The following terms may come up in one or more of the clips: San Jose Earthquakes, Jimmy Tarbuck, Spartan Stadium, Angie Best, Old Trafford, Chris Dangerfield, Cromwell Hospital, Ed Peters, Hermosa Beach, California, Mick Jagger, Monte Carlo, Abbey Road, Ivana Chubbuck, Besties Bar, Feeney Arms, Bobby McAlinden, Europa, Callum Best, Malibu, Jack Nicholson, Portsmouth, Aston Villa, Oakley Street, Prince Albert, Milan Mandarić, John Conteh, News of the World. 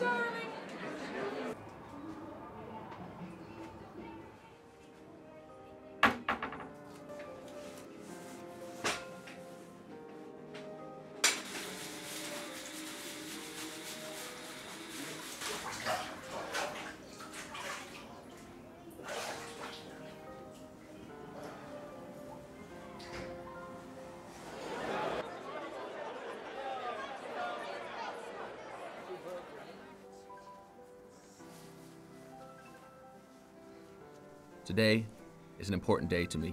darling. Today is an important day to me.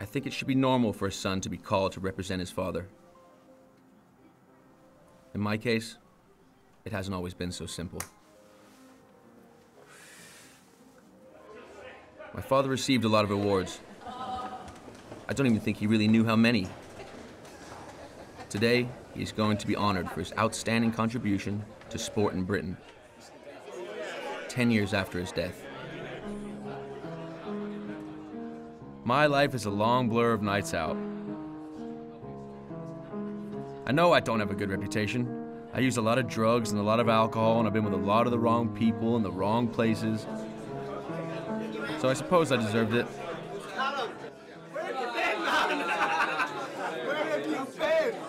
I think it should be normal for a son to be called to represent his father. In my case, it hasn't always been so simple. My father received a lot of awards. I don't even think he really knew how many. Today, he's going to be honored for his outstanding contribution to sport in Britain. 10 years after his death. My life is a long blur of nights out. I know I don't have a good reputation. I use a lot of drugs and a lot of alcohol, and I've been with a lot of the wrong people in the wrong places. So I suppose I deserved it. Callum, where have you been, man? Where have you been?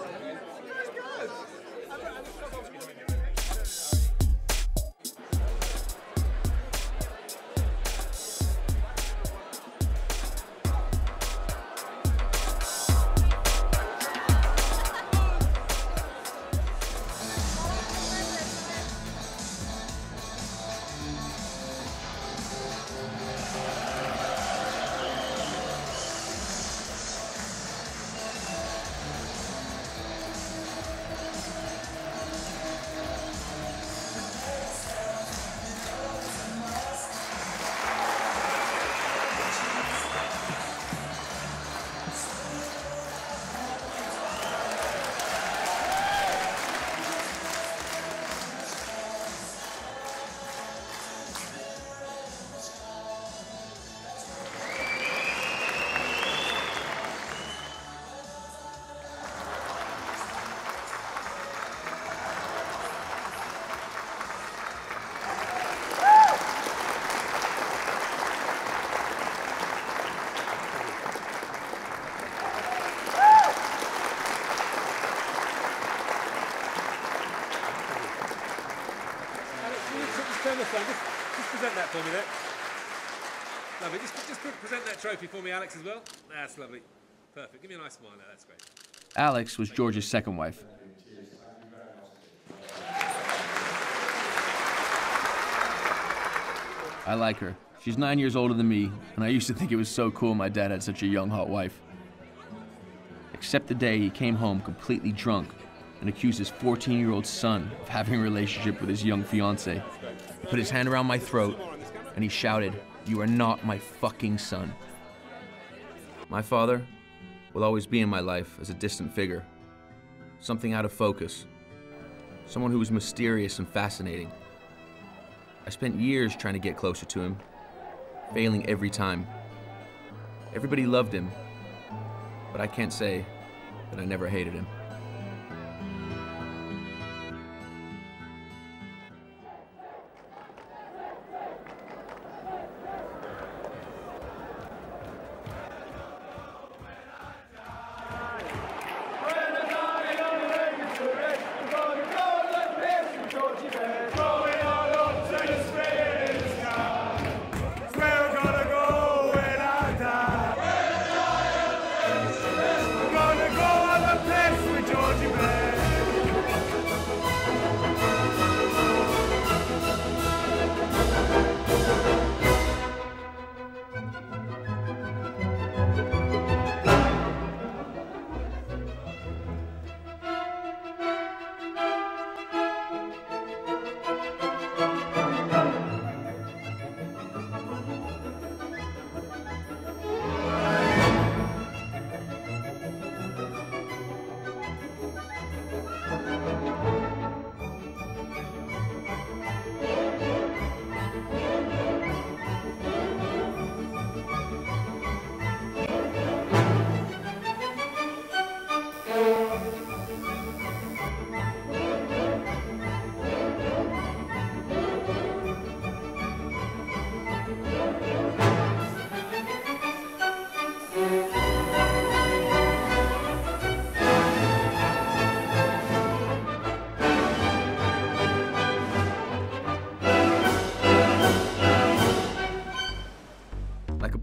For me there. Lovely. Just present that trophy for me, Alex, as well. That's lovely. Perfect. Give me a nice smile now. That's great. Alex was George's second wife. I like her. She's 9 years older than me, and I used to think it was so cool my dad had such a young, hot wife. Except the day he came home completely drunk and accused his 14-year-old son of having a relationship with his young fiancée. He put his hand around my throat, and he shouted, "You are not my fucking son." My father will always be in my life as a distant figure, something out of focus, someone who was mysterious and fascinating. I spent years trying to get closer to him, failing every time. Everybody loved him, but I can't say that I never hated him.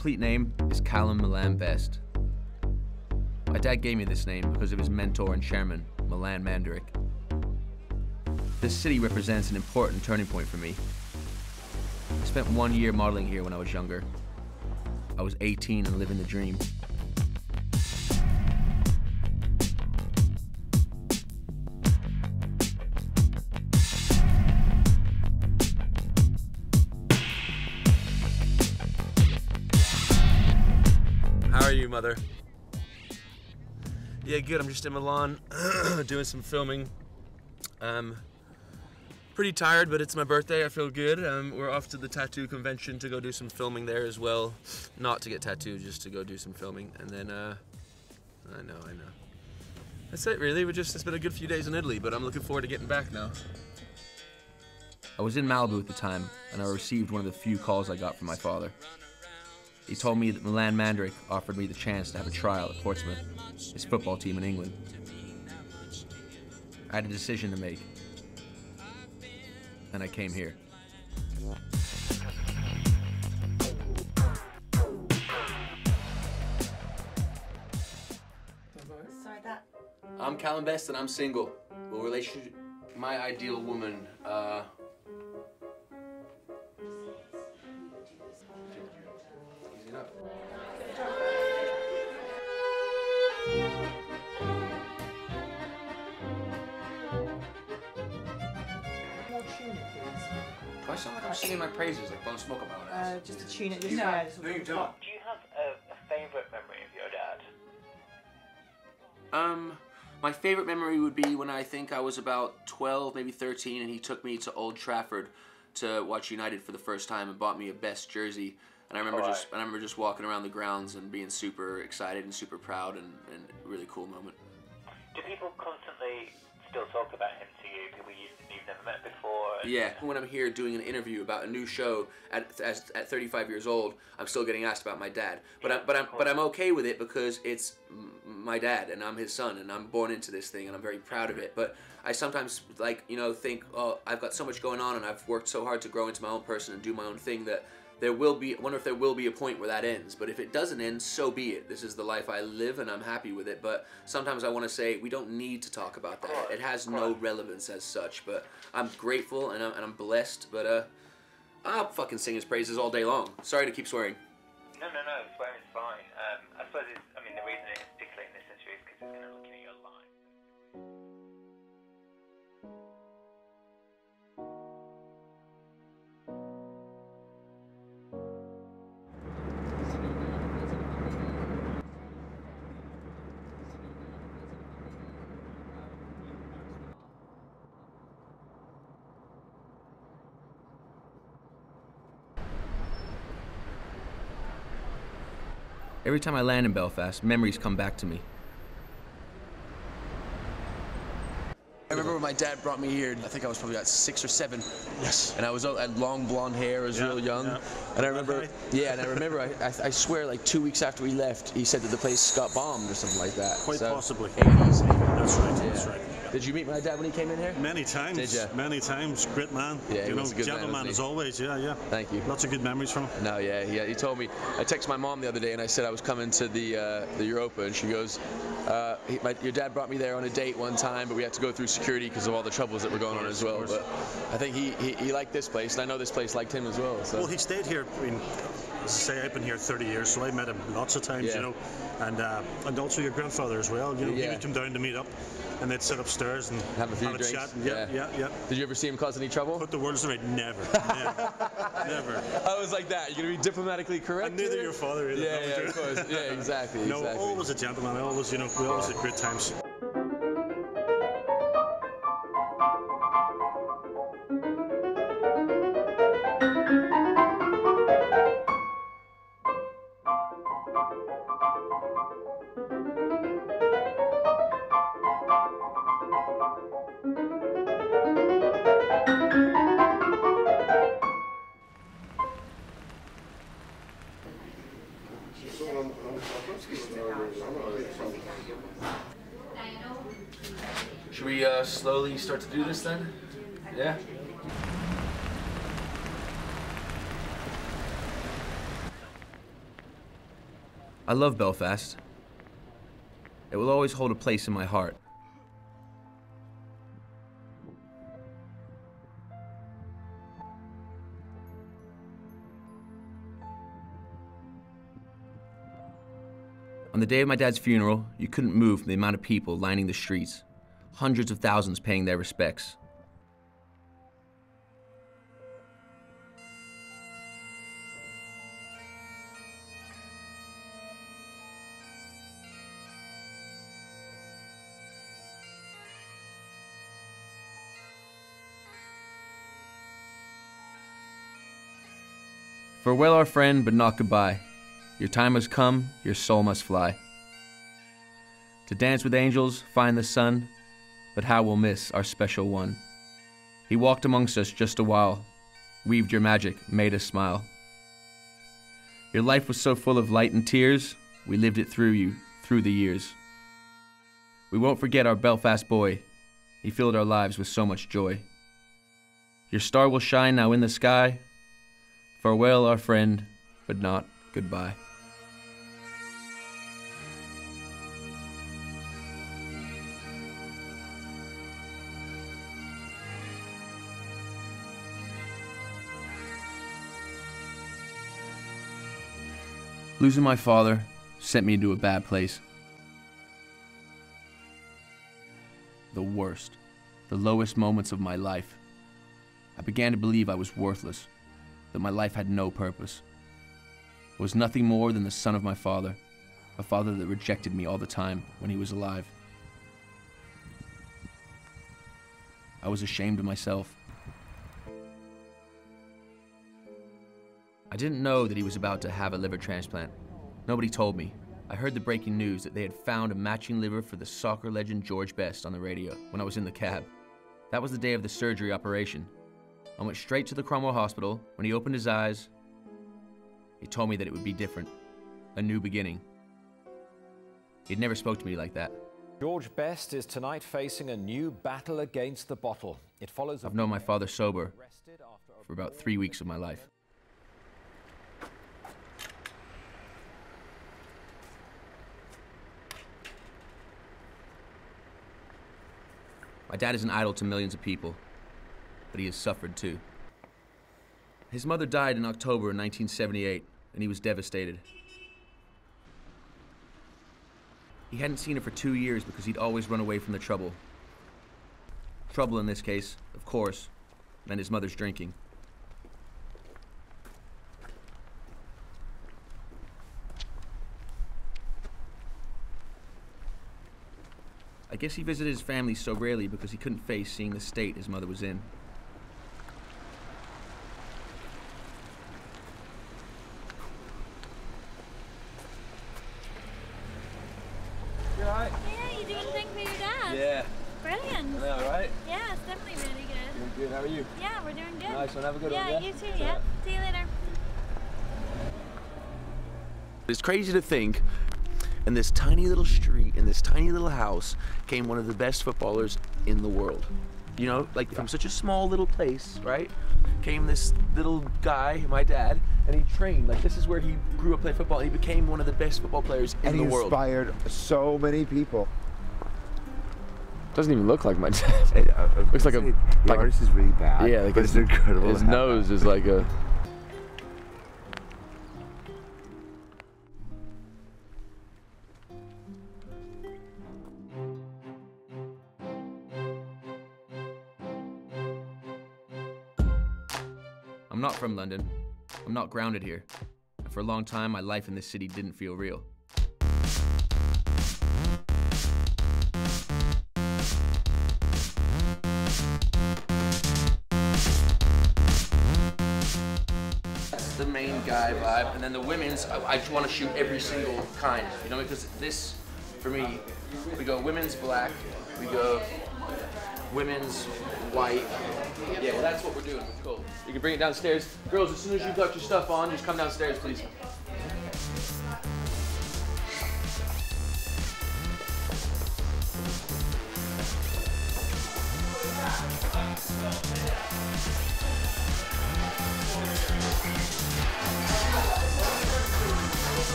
complete name is Callum Milan Best. My dad gave me this name because of his mentor and chairman, Milan Mandarić. This city represents an important turning point for me. I spent 1 year modeling here when I was younger. I was 18 and living the dream. How are you, Mother? Yeah, good. I'm just in Milan doing some filming. Pretty tired, but it's my birthday. I feel good. We're off to the tattoo convention to go do some filming there as well. Not to get tattooed, just to go do some filming. And then, I know. That's it, really. It's been a good few days in Italy, but I'm looking forward to getting back now. I was in Malibu at the time, and I received one of the few calls I got from my father. He told me that Milan Mandarić offered me the chance to have a trial at Portsmouth, his football team in England. I had a decision to make. And I came here. Sorry, that. I'm Callum Best and I'm single. Well, relationship, my ideal woman. Easy enough. I sound like I'm singing my praises, like don't smoke about it. Just a tune at this side. No, you don't. Do you have a favourite memory of your dad? My favourite memory would be when I think I was about 12, maybe 13, and he took me to Old Trafford to watch United for the first time and bought me a Best jersey. And I remember just walking around the grounds and being super excited and super proud and a really cool moment. Do people constantly still talk about him to you? People you've never met before? Yeah, when I'm here doing an interview about a new show at 35 years old, I'm still getting asked about my dad. But I'm okay with it because it's my dad and I'm his son and I'm born into this thing and I'm very proud of it. But I sometimes think, oh, I've got so much going on and I've worked so hard to grow into my own person and do my own thing that there will be. I wonder if there will be a point where that ends. But if it doesn't end, so be it. This is the life I live, and I'm happy with it. But sometimes I want to say we don't need to talk about that. It has no relevance as such. But I'm grateful and I'm blessed. But I'll fucking sing his praises all day long. Sorry to keep swearing. No, swearing's fine. I suppose it's. I mean, the reason it's particularly in this century is because it's going to look at your life. Every time I land in Belfast, memories come back to me. I remember when my dad brought me here, I think I was probably about 6 or 7. Yes. And I had long blonde hair, I was real young. Yeah. And I remember, I swear like 2 weeks after we left, he said that the place got bombed or something like that. Quite possibly. 80s. That's right, that's right. Yeah. Did you meet my dad when he came in here? Many times. Did you? Many times. Great man. Yeah, he was a good gentleman as always, yeah. Thank you. Lots of good memories from him. No, yeah, he told me. I texted my mom the other day and I said I was coming to the Europa and she goes, your dad brought me there on a date one time, but we had to go through security because of all the troubles that were going on as well. But I think he liked this place, and I know this place liked him as well. So. Well, he stayed here. I mean, as I say, I've been here 30 years, so I met him lots of times, and also your grandfather as well. He would come down to meet up, and they'd sit upstairs and have a few drinks. Chat. Yeah. Did you ever see him cause any trouble? Put the words right. Never. I was like that. You're gonna be diplomatically correct. And neither your father either. Yeah, of course. Yeah, exactly. No, always a gentleman. We always had great times. Should we slowly start to do this then? Yeah? I love Belfast. It will always hold a place in my heart. On the day of my dad's funeral, you couldn't move from the amount of people lining the streets, hundreds of thousands paying their respects. Farewell, our friend, but not goodbye. Your time has come, your soul must fly. To dance with angels, find the sun, but how we'll miss our special one. He walked amongst us just a while, weaved your magic, made us smile. Your life was so full of light and tears, we lived it through you, through the years. We won't forget our Belfast boy, he filled our lives with so much joy. Your star will shine now in the sky. Farewell, our friend, but not goodbye. Losing my father sent me into a bad place. The worst, the lowest moments of my life. I began to believe I was worthless, that my life had no purpose. I was nothing more than the son of my father, a father that rejected me all the time when he was alive. I was ashamed of myself. I didn't know that he was about to have a liver transplant. Nobody told me. I heard the breaking news that they had found a matching liver for the soccer legend George Best on the radio when I was in the cab. That was the day of the surgery operation. I went straight to the Cromwell Hospital. When he opened his eyes, he told me that it would be different, a new beginning. He'd never spoke to me like that. George Best is tonight facing a new battle against the bottle. It follows. I've known my father sober for about 3 weeks of my life. My dad is an idol to millions of people, but he has suffered too. His mother died in October 1978, and he was devastated. He hadn't seen her for 2 years because he'd always run away from the trouble. Trouble in this case, of course, and his mother's drinking. I guess he visited his family so rarely because he couldn't face seeing the state his mother was in. It's crazy to think, in this tiny little street, in this tiny little house, came one of the best footballers in the world. You know, like from such a small little place, right? Came this little guy, my dad, and he trained. Like this is where he grew up playing football. He became one of the best football players in the world. And he inspired so many people. Doesn't even look like my dad. It looks like a... The artist is really bad. Yeah, like it's incredible. His nose is like a... I'm not from London. I'm not grounded here. And for a long time, my life in this city didn't feel real. That's the main guy vibe. And then the women's, I just want to shoot every single kind, you know, because this, for me, we go women's black, we go women's white. Yeah, well, that's what we're doing. Cool. You can bring it downstairs. Girls, as soon as you've got your stuff on, just come downstairs, please.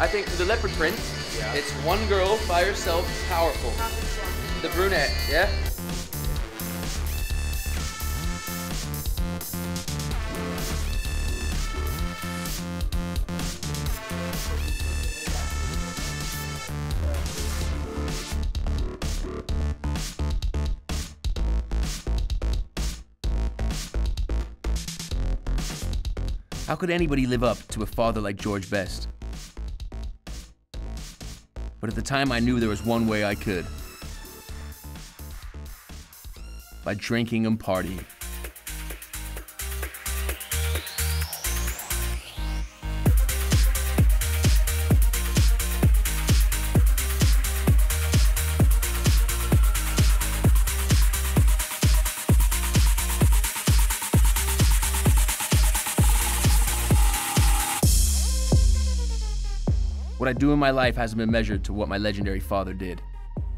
I think the leopard print, yeah. It's one girl by herself, powerful. The brunette, yeah? How could anybody live up to a father like George Best? But at the time I knew there was one way I could. By drinking and partying. What I do in my life hasn't been measured to what my legendary father did.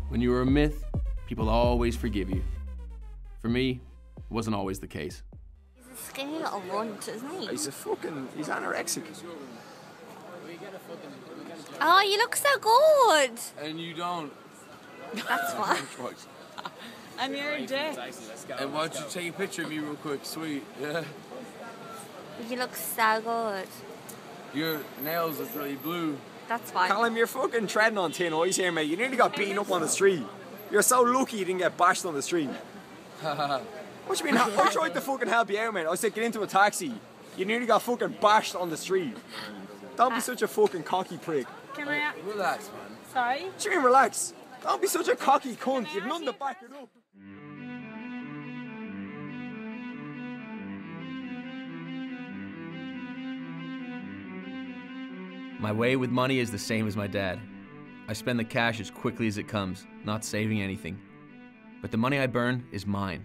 When you were a myth, people always forgive you. For me, it wasn't always the case. He's a skinny little runt, isn't he? He's a fucking... he's anorexic. Oh, you look so good! And you don't. That's what? And you're a dick. And why don't you take a picture of me real quick, sweet, yeah? You look so good. Your nails are really blue. That's fine. Callum, you're fucking treading on thin ice here, mate. You nearly got beaten up on the street. You're so lucky you didn't get bashed on the street. What do you mean? I tried to fucking help you out, mate. I said get into a taxi. You nearly got fucking bashed on the street. Don't be such a fucking cocky prick. Can I... relax, man. Sorry? What do you mean relax? Don't be such a cocky cunt. You've none to back it up. My way with money is the same as my dad. I spend the cash as quickly as it comes, not saving anything. But the money I burn is mine.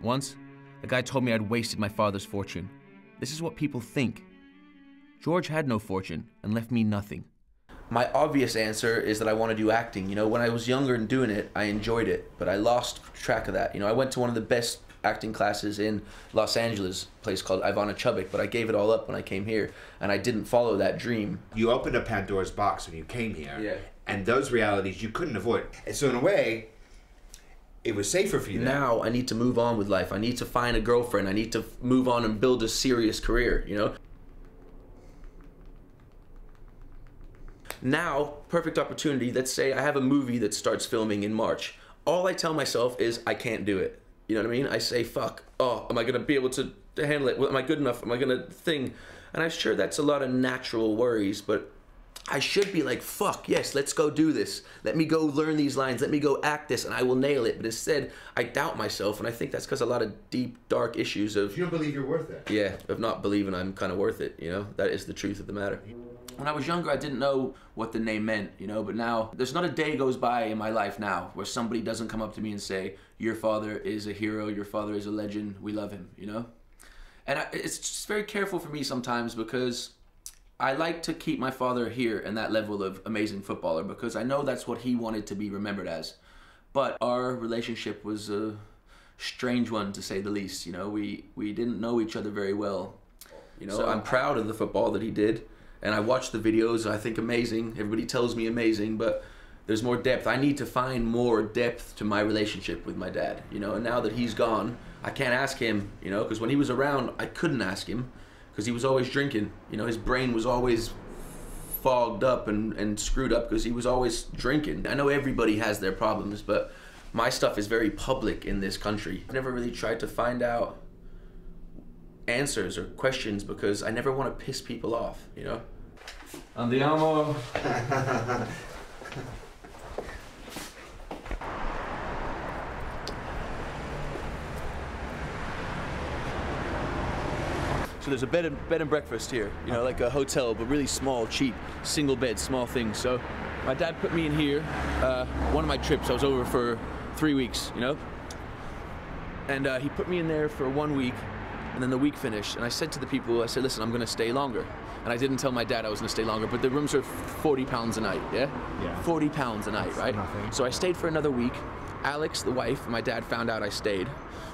Once, a guy told me I'd wasted my father's fortune. This is what people think. George had no fortune and left me nothing. My obvious answer is that I want to do acting. You know, when I was younger and doing it, I enjoyed it, but I lost track of that. You know, I went to one of the best acting classes in Los Angeles, a place called Ivana Chubbuck, but I gave it all up when I came here, and I didn't follow that dream. You opened a Pandora's box when you came here, yeah. And those realities you couldn't avoid. And so in a way, it was safer for you. Now I need to move on with life. I need to find a girlfriend. I need to move on and build a serious career, you know? Now, perfect opportunity. Let's say I have a movie that starts filming in March. All I tell myself is I can't do it. You know what I mean? I say, fuck, oh, am I going to be able to handle it? Am I good enough? Am I going to thing? And I'm sure that's a lot of natural worries, but I should be like, fuck, yes, let's go do this. Let me go learn these lines. Let me go act this, and I will nail it. But instead, I doubt myself, and I think that's because a lot of deep, dark issues of... You don't believe you're worth it. Yeah, of not believing I'm kind of worth it, you know? That is the truth of the matter. When I was younger, I didn't know what the name meant, you know, but now there's not a day goes by in my life now where somebody doesn't come up to me and say, your father is a hero, your father is a legend, we love him, you know? And it's just very careful for me sometimes because I like to keep my father here in that level of amazing footballer because I know that's what he wanted to be remembered as. But our relationship was a strange one to say the least, you know? We didn't know each other very well, you know? So I'm proud of the football that he did. And I watch the videos, I think amazing. Everybody tells me amazing, but there's more depth. I need to find more depth to my relationship with my dad, you know? And now that he's gone, I can't ask him, you know? Because when he was around, I couldn't ask him because he was always drinking. You know, his brain was always fogged up and screwed up because he was always drinking. I know everybody has their problems, but my stuff is very public in this country. I've never really tried to find out answers or questions because I never want to piss people off, you know? Andiamo. So there's a bed and breakfast here, you know, like a hotel, but really small, cheap, single bed, small thing. So my dad put me in here, one of my trips, I was over for 3 weeks, you know? And he put me in there for 1 week. And then the week finished, and I said to the people, I said, listen, I'm going to stay longer. And I didn't tell my dad I was going to stay longer, but the rooms were £40 a night, yeah? Yeah. £40 a night, that's right? Nothing. So I stayed for another week. Alex, the wife, my dad found out I stayed.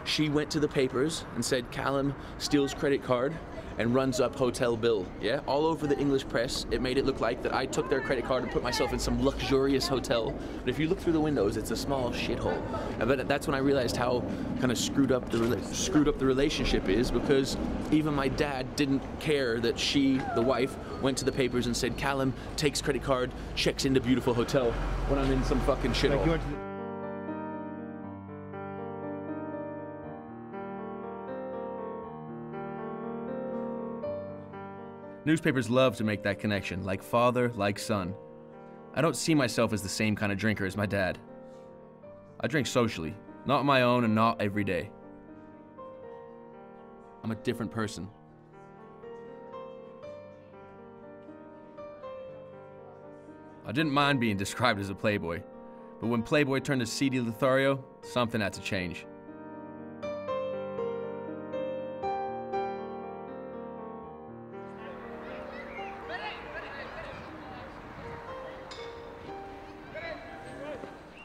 She went to the papers and said, Callum steals credit card and runs up hotel bill, yeah? All over the English press, it made it look like that I took their credit card and put myself in some luxurious hotel. But if you look through the windows, it's a small shithole. But that's when I realized how kind of screwed up the relationship is, because even my dad didn't care that she, the wife, went to the papers and said, Callum takes credit card, checks into beautiful hotel, when I'm in some fucking shithole. Like newspapers love to make that connection, like father, like son. I don't see myself as the same kind of drinker as my dad. I drink socially, not my own and not every day. I'm a different person. I didn't mind being described as a playboy, but when Playboy turned to C.D. Lothario, something had to change.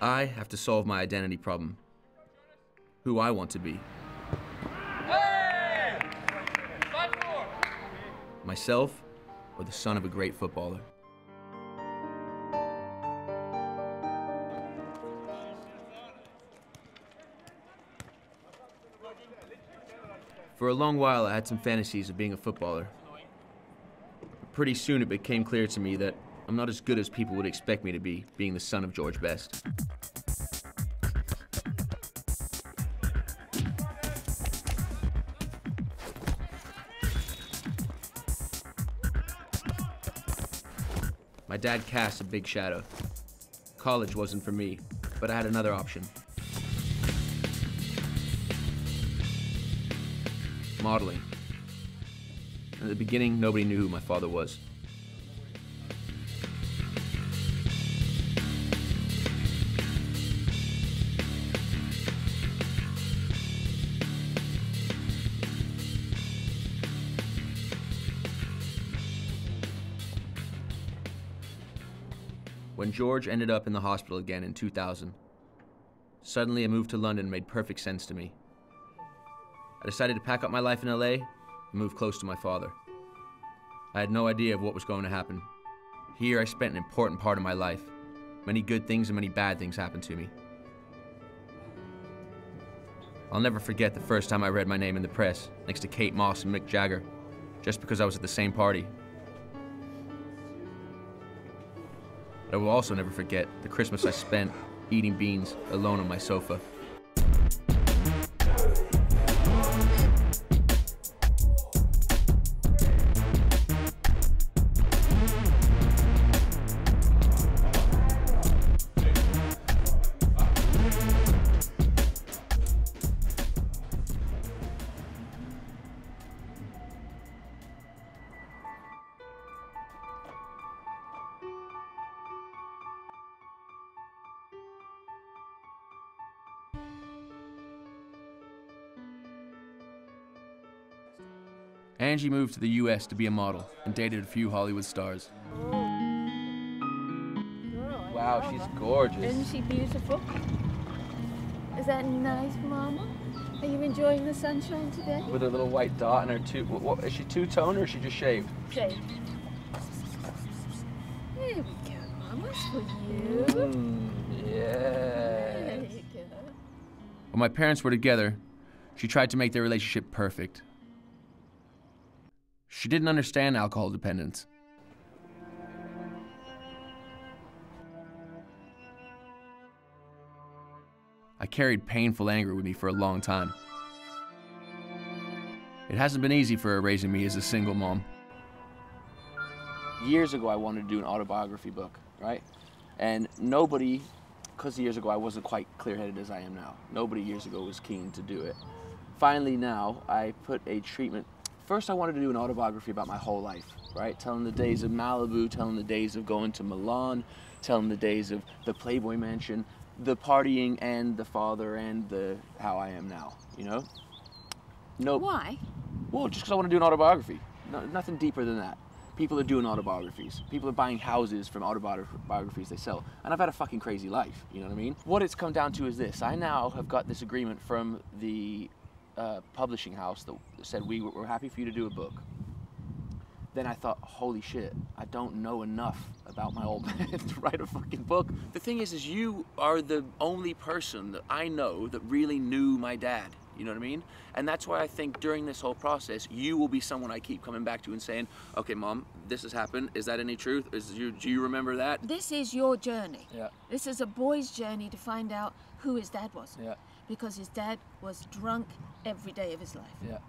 I have to solve my identity problem. Who I want to be. Hey! Myself, or the son of a great footballer. For a long while, I had some fantasies of being a footballer. But pretty soon, it became clear to me that I'm not as good as people would expect me to be, being the son of George Best. My dad cast a big shadow. College wasn't for me, but I had another option. Modeling. At the beginning, nobody knew who my father was. When George ended up in the hospital again in 2000, suddenly a move to London made perfect sense to me. I decided to pack up my life in LA and move close to my father. I had no idea of what was going to happen. Here I spent an important part of my life. Many good things and many bad things happened to me. I'll never forget the first time I read my name in the press, next to Kate Moss and Mick Jagger, just because I was at the same party. I will also never forget the Christmas I spent eating beans alone on my sofa. Angie moved to the US to be a model and dated a few Hollywood stars. Wow, she's gorgeous. Isn't she beautiful? Is that nice, Mama? Are you enjoying the sunshine today? With her little white dot and her two... What, is she two-tone or is she just shaved? Shaved. There we go, Mama's for you. Yeah. There you go. When my parents were together, she tried to make their relationship perfect. She didn't understand alcohol dependence. I carried painful anger with me for a long time. It hasn't been easy for her raising me as a single mom. Years ago, I wanted to do an autobiography book, right? And nobody, because years ago I wasn't quite clear-headed as I am now. Nobody years ago was keen to do it. Finally now, I put a treatment. First, I wanted to do an autobiography about my whole life, right? Telling the days of Malibu, telling the days of going to Milan, telling the days of the Playboy Mansion, the partying and the father and the how I am now, you know? Nope. Why? Well, just because I want to do an autobiography. No, nothing deeper than that. People are doing autobiographies. People are buying houses from autobiographies they sell. And I've had a fucking crazy life, you know what I mean? What it's come down to is this. I now have got this agreement from the publishing house that said, we're happy for you to do a book. Then I thought, holy shit, I don't know enough about my old man to write a fucking book. The thing is you are the only person that I know that really knew my dad, you know what I mean? And that's why I think during this whole process, you will be someone I keep coming back to and saying, okay, Mom, this has happened. Is that any truth? Do you remember that? This is your journey. Yeah. This is a boy's journey to find out who his dad was. Yeah. Because his dad was drunk every day of his life. Yeah.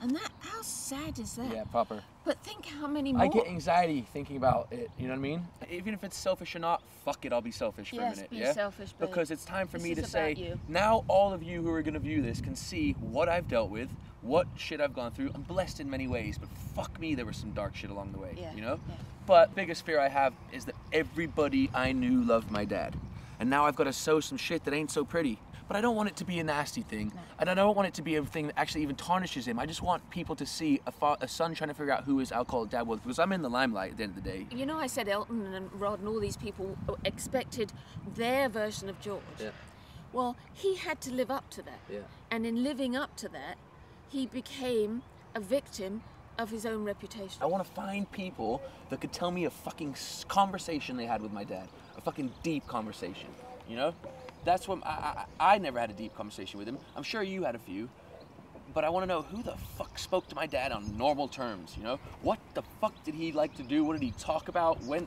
And that, how sad is that? Yeah, proper. But think how many more. I get anxiety thinking about it, you know what I mean? Even if it's selfish or not, fuck it, I'll be selfish for a minute. Be selfish, babe. Because it's time for me to say, now all of you who are gonna view this can see what I've dealt with, what shit I've gone through. I'm blessed in many ways, but fuck me, there was some dark shit along the way, you know? Yeah. But biggest fear I have is that everybody I knew loved my dad. And now I've gotta sow some shit that ain't so pretty. But I don't want it to be a nasty thing, and I don't want it to be a thing that actually even tarnishes him. I just want people to see a son trying to figure out who his alcoholic dad was, because I'm in the limelight at the end of the day. You know, I said Elton and Rod and all these people expected their version of George. Yeah. Well, he had to live up to that, and in living up to that, he became a victim of his own reputation. I want to find people that could tell me a fucking conversation they had with my dad, a fucking deep conversation, you know? That's when I never had a deep conversation with him. I'm sure you had a few, but I want to know who the fuck spoke to my dad on normal terms, you know? What the fuck did he like to do? What did he talk about? When?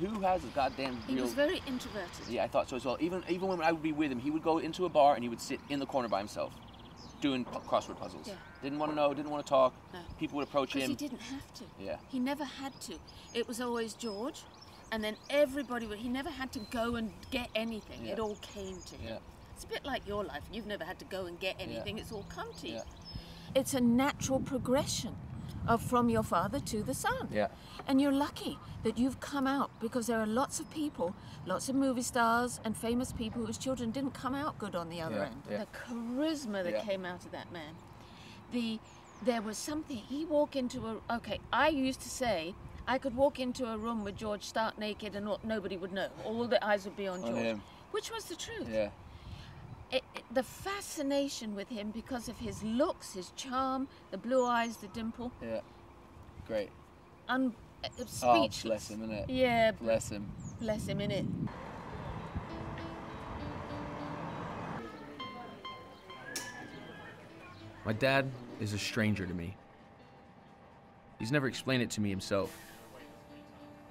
Who has a goddamn real... He was very introverted. Yeah, I thought so as well. Even when I would be with him, he would go into a bar and he would sit in the corner by himself, doing crossword puzzles. Yeah. Didn't want to know, didn't want to talk. No. People would approach him. Because he didn't have to. Yeah. He never had to. It was always George. And then everybody, he never had to go and get anything. Yeah. It all came to him. Yeah. It's a bit like your life. You've never had to go and get anything. Yeah. It's all come to you. Yeah. It's a natural progression from your father to the son. Yeah. And you're lucky that you've come out, because there are lots of people, lots of movie stars and famous people whose children didn't come out good on the other end. Yeah. The charisma that came out of that man. There was something, he walked into a, okay, I used to say, I could walk into a room with George stark naked and nobody would know. All the eyes would be on George, which was the truth. Yeah. The fascination with him because of his looks, his charm, the blue eyes, the dimple. Yeah, great. Speechless. Oh, bless him, innit? Yeah. Bless him. Bless him, innit? My dad is a stranger to me. He's never explained it to me himself.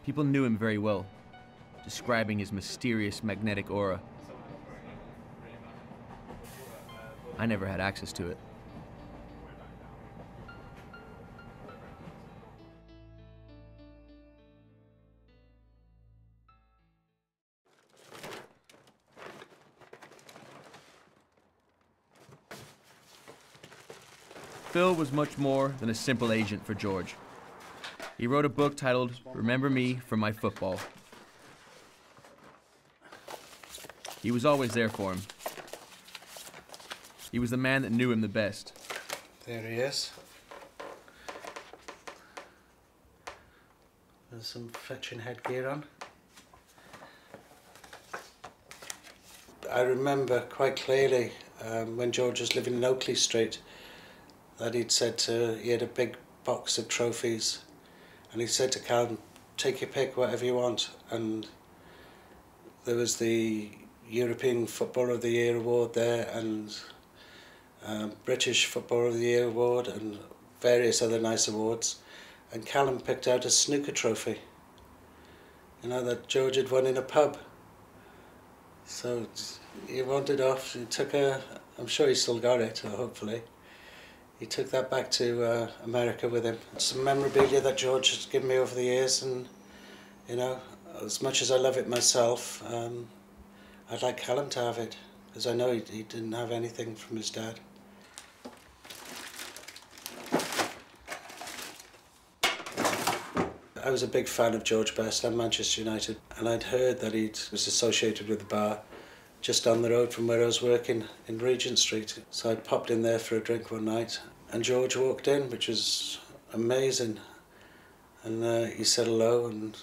People knew him very well, describing his mysterious magnetic aura. I never had access to it. Phil was much more than a simple agent for George. He wrote a book titled, Remember Me for My Football. He was always there for him. He was the man that knew him the best. There he is. There's some fetching headgear on. I remember quite clearly when George was living in Oakley Street, that he'd said to, he had a big box of trophies, and he said to Callum, take your pick, whatever you want. And there was the European Footballer of the Year award there, and British Footballer of the Year award, and various other nice awards. And Callum picked out a snooker trophy, you know, that George had won in a pub. So he wandered off, he took a, I'm sure he still got it, hopefully. He took that back to America with him. Some memorabilia that George has given me over the years, and, you know, as much as I love it myself, I'd like Callum to have it, because I know he didn't have anything from his dad. I was a big fan of George Best and Manchester United, and I'd heard that he was associated with the bar just down the road from where I was working in Regent Street. So I popped in there for a drink one night, and George walked in, which was amazing. And he said hello, and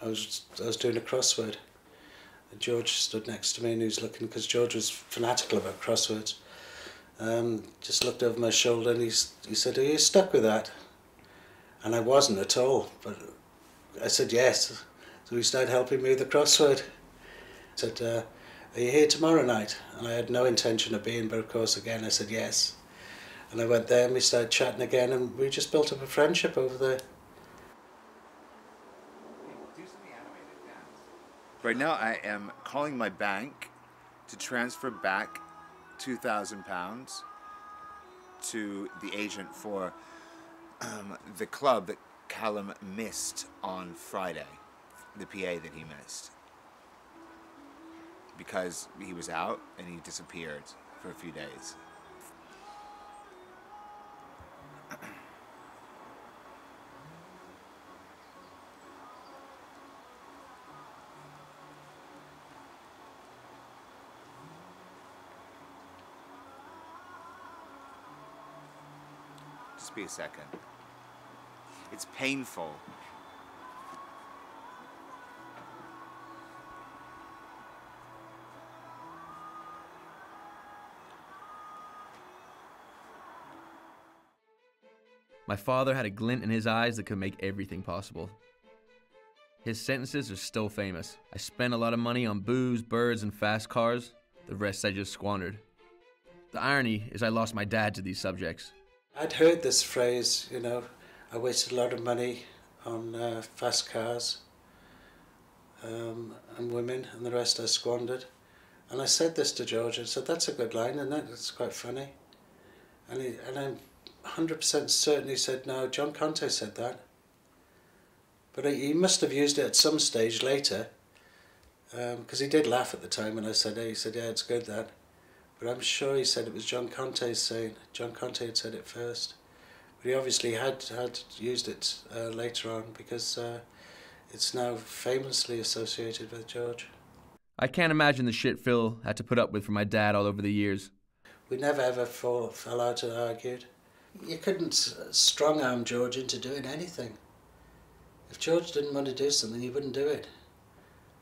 I was doing a crossword. And George stood next to me, and he was looking, because George was fanatical about crosswords. Just looked over my shoulder, and he said, "Are you stuck with that?" And I wasn't at all, but I said yes. So he started helping me with the crossword. He said, "Are you here tomorrow night?" And I had no intention of being, but of course again I said yes. And I went there, and we started chatting again, and we just built up a friendship over there. Right now I am calling my bank to transfer back £2,000 to the agent for the club that Callum missed on Friday, the PA that he missed, because he was out and he disappeared for a few days. Just be a second. It's painful. My father had a glint in his eyes that could make everything possible. His sentences are still famous. I spent a lot of money on booze, birds, and fast cars. The rest I just squandered. The irony is I lost my dad to these subjects. I'd heard this phrase, you know, I wasted a lot of money on fast cars and women, and the rest I squandered. And I said this to George, and said, "That's a good line, isn't it? It's quite funny." And I'm 100% certain he said, "No, John Conteh said that." But he must have used it at some stage later, because he did laugh at the time when I said it. He said, "Yeah, it's good, that." But I'm sure he said it was John Conteh's saying. John Conteh had said it first. But he obviously had used it later on, because it's now famously associated with George. I can't imagine the shit Phil had to put up with from my dad all over the years. We never ever fell out and argued. You couldn't strong-arm George into doing anything. If George didn't want to do something, he wouldn't do it.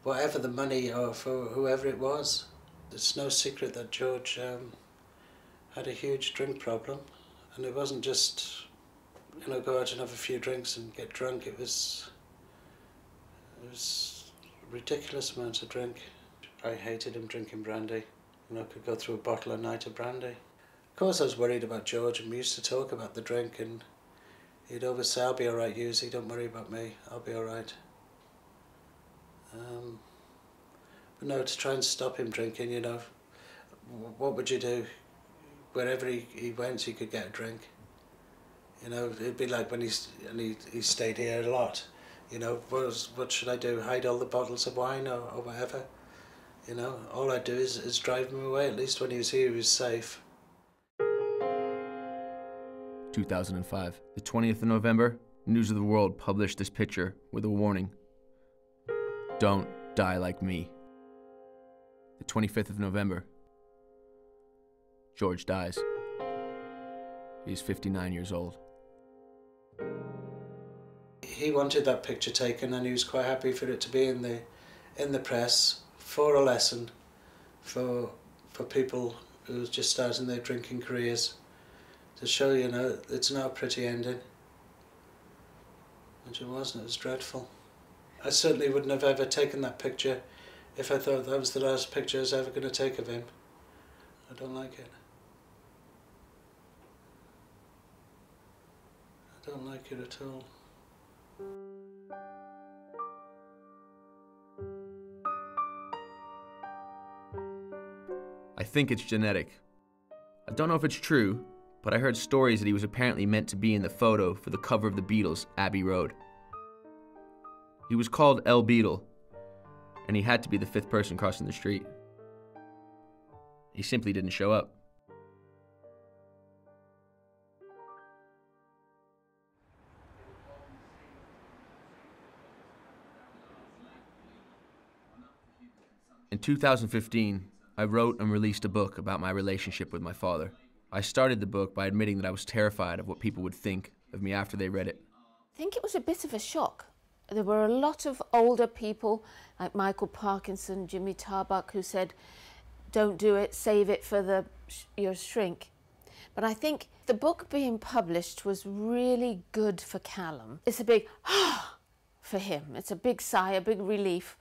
Whatever the money or for whoever it was. It's no secret that George had a huge drink problem. And it wasn't just, you know, go out and have a few drinks and get drunk. It was a ridiculous amount of drink. I hated him drinking brandy. You know, I could go through a bottle a night of brandy. Of course I was worried about George, and we used to talk about the drink, and he'd always say, "I'll be all right, Yusey, don't worry about me, I'll be all right." But no, to try and stop him drinking, you know, what would you do? Wherever he went, he could get a drink. You know, it'd be like when he stayed here a lot. You know, what should I do? Hide all the bottles of wine or whatever? You know, all I do is drive him away. At least when he was here, he was safe. 2005, the 20th of November, News of the World published this picture with a warning. Don't die like me. The 25th of November, George dies. He's 59 years old. He wanted that picture taken, and he was quite happy for it to be in the press for a lesson for people who were just starting their drinking careers, to show, you know, it's not a pretty ending. Which it wasn't, it was dreadful. I certainly wouldn't have ever taken that picture if I thought that was the last picture I was ever going to take of him. I don't like it. I don't like it at all. I think it's genetic. I don't know if it's true, but I heard stories that he was apparently meant to be in the photo for the cover of The Beatles' Abbey Road. He was called El Beatle, and he had to be the fifth person crossing the street. He simply didn't show up. In 2015, I wrote and released a book about my relationship with my father. I started the book by admitting that I was terrified of what people would think of me after they read it. I think it was a bit of a shock. There were a lot of older people, like Michael Parkinson, Jimmy Tarbuck, who said, don't do it, save it for your shrink. But I think the book being published was really good for Callum. It's a big ah for him. It's a big sigh, a big relief.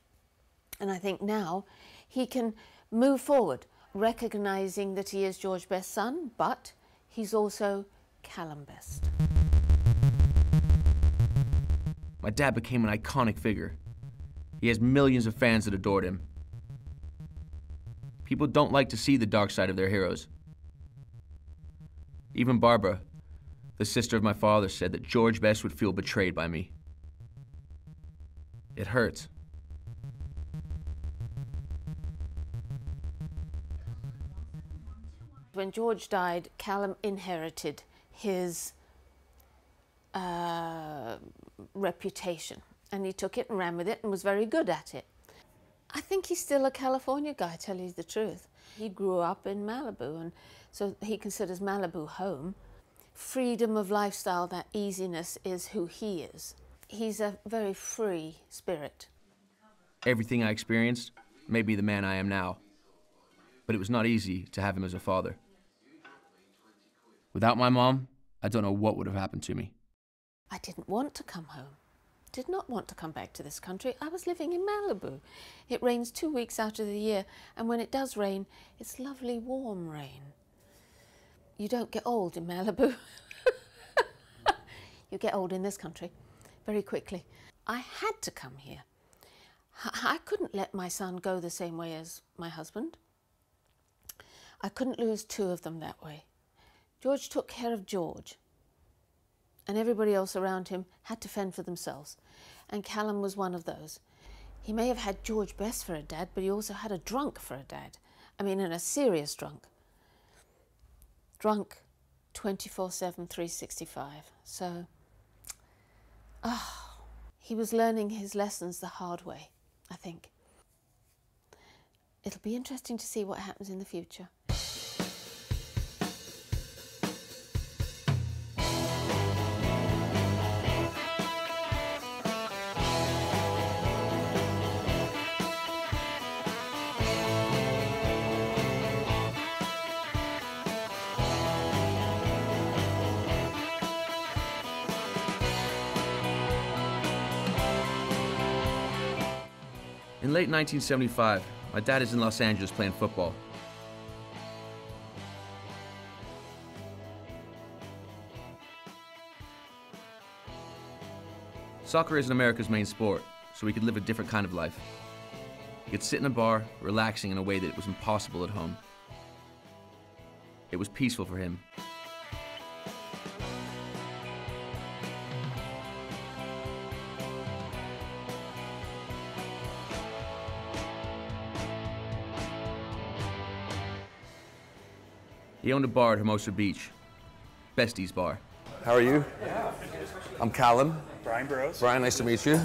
And I think now he can move forward, recognising that he is George Best's son, but he's also Callum Best. My dad became an iconic figure. He has millions of fans that adored him. People don't like to see the dark side of their heroes. Even Barbara, the sister of my father, said that George Best would feel betrayed by me. It hurts. When George died, Callum inherited his reputation, and he took it and ran with it and was very good at it. I think he's still a California guy, tell you the truth. He grew up in Malibu, and so he considers Malibu home. Freedom of lifestyle, that easiness, is who he is. He's a very free spirit. Everything I experienced made me the man I am now, but it was not easy to have him as a father. Without my mom, I don't know what would have happened to me. I didn't want to come home. Did not want to come back to this country. I was living in Malibu. It rains 2 weeks out of the year, and when it does rain, it's lovely warm rain. You don't get old in Malibu. You get old in this country very quickly. I had to come here. I couldn't let my son go the same way as my husband. I couldn't lose two of them that way. George took care of George, and everybody else around him had to fend for themselves. And Callum was one of those. He may have had George Best for a dad, but he also had a drunk for a dad. I mean, and a serious drunk. Drunk 24/7, 365. So, oh, he was learning his lessons the hard way, I think. It'll be interesting to see what happens in the future. In late 1975, my dad is in Los Angeles playing football. Soccer isn't America's main sport, so we could live a different kind of life. We could sit in a bar, relaxing in a way that was impossible at home. It was peaceful for him. He owned a bar at Hermosa Beach, Besties Bar. How are you? Yeah. I'm Callum. Brian Burroughs. Brian, nice to meet you.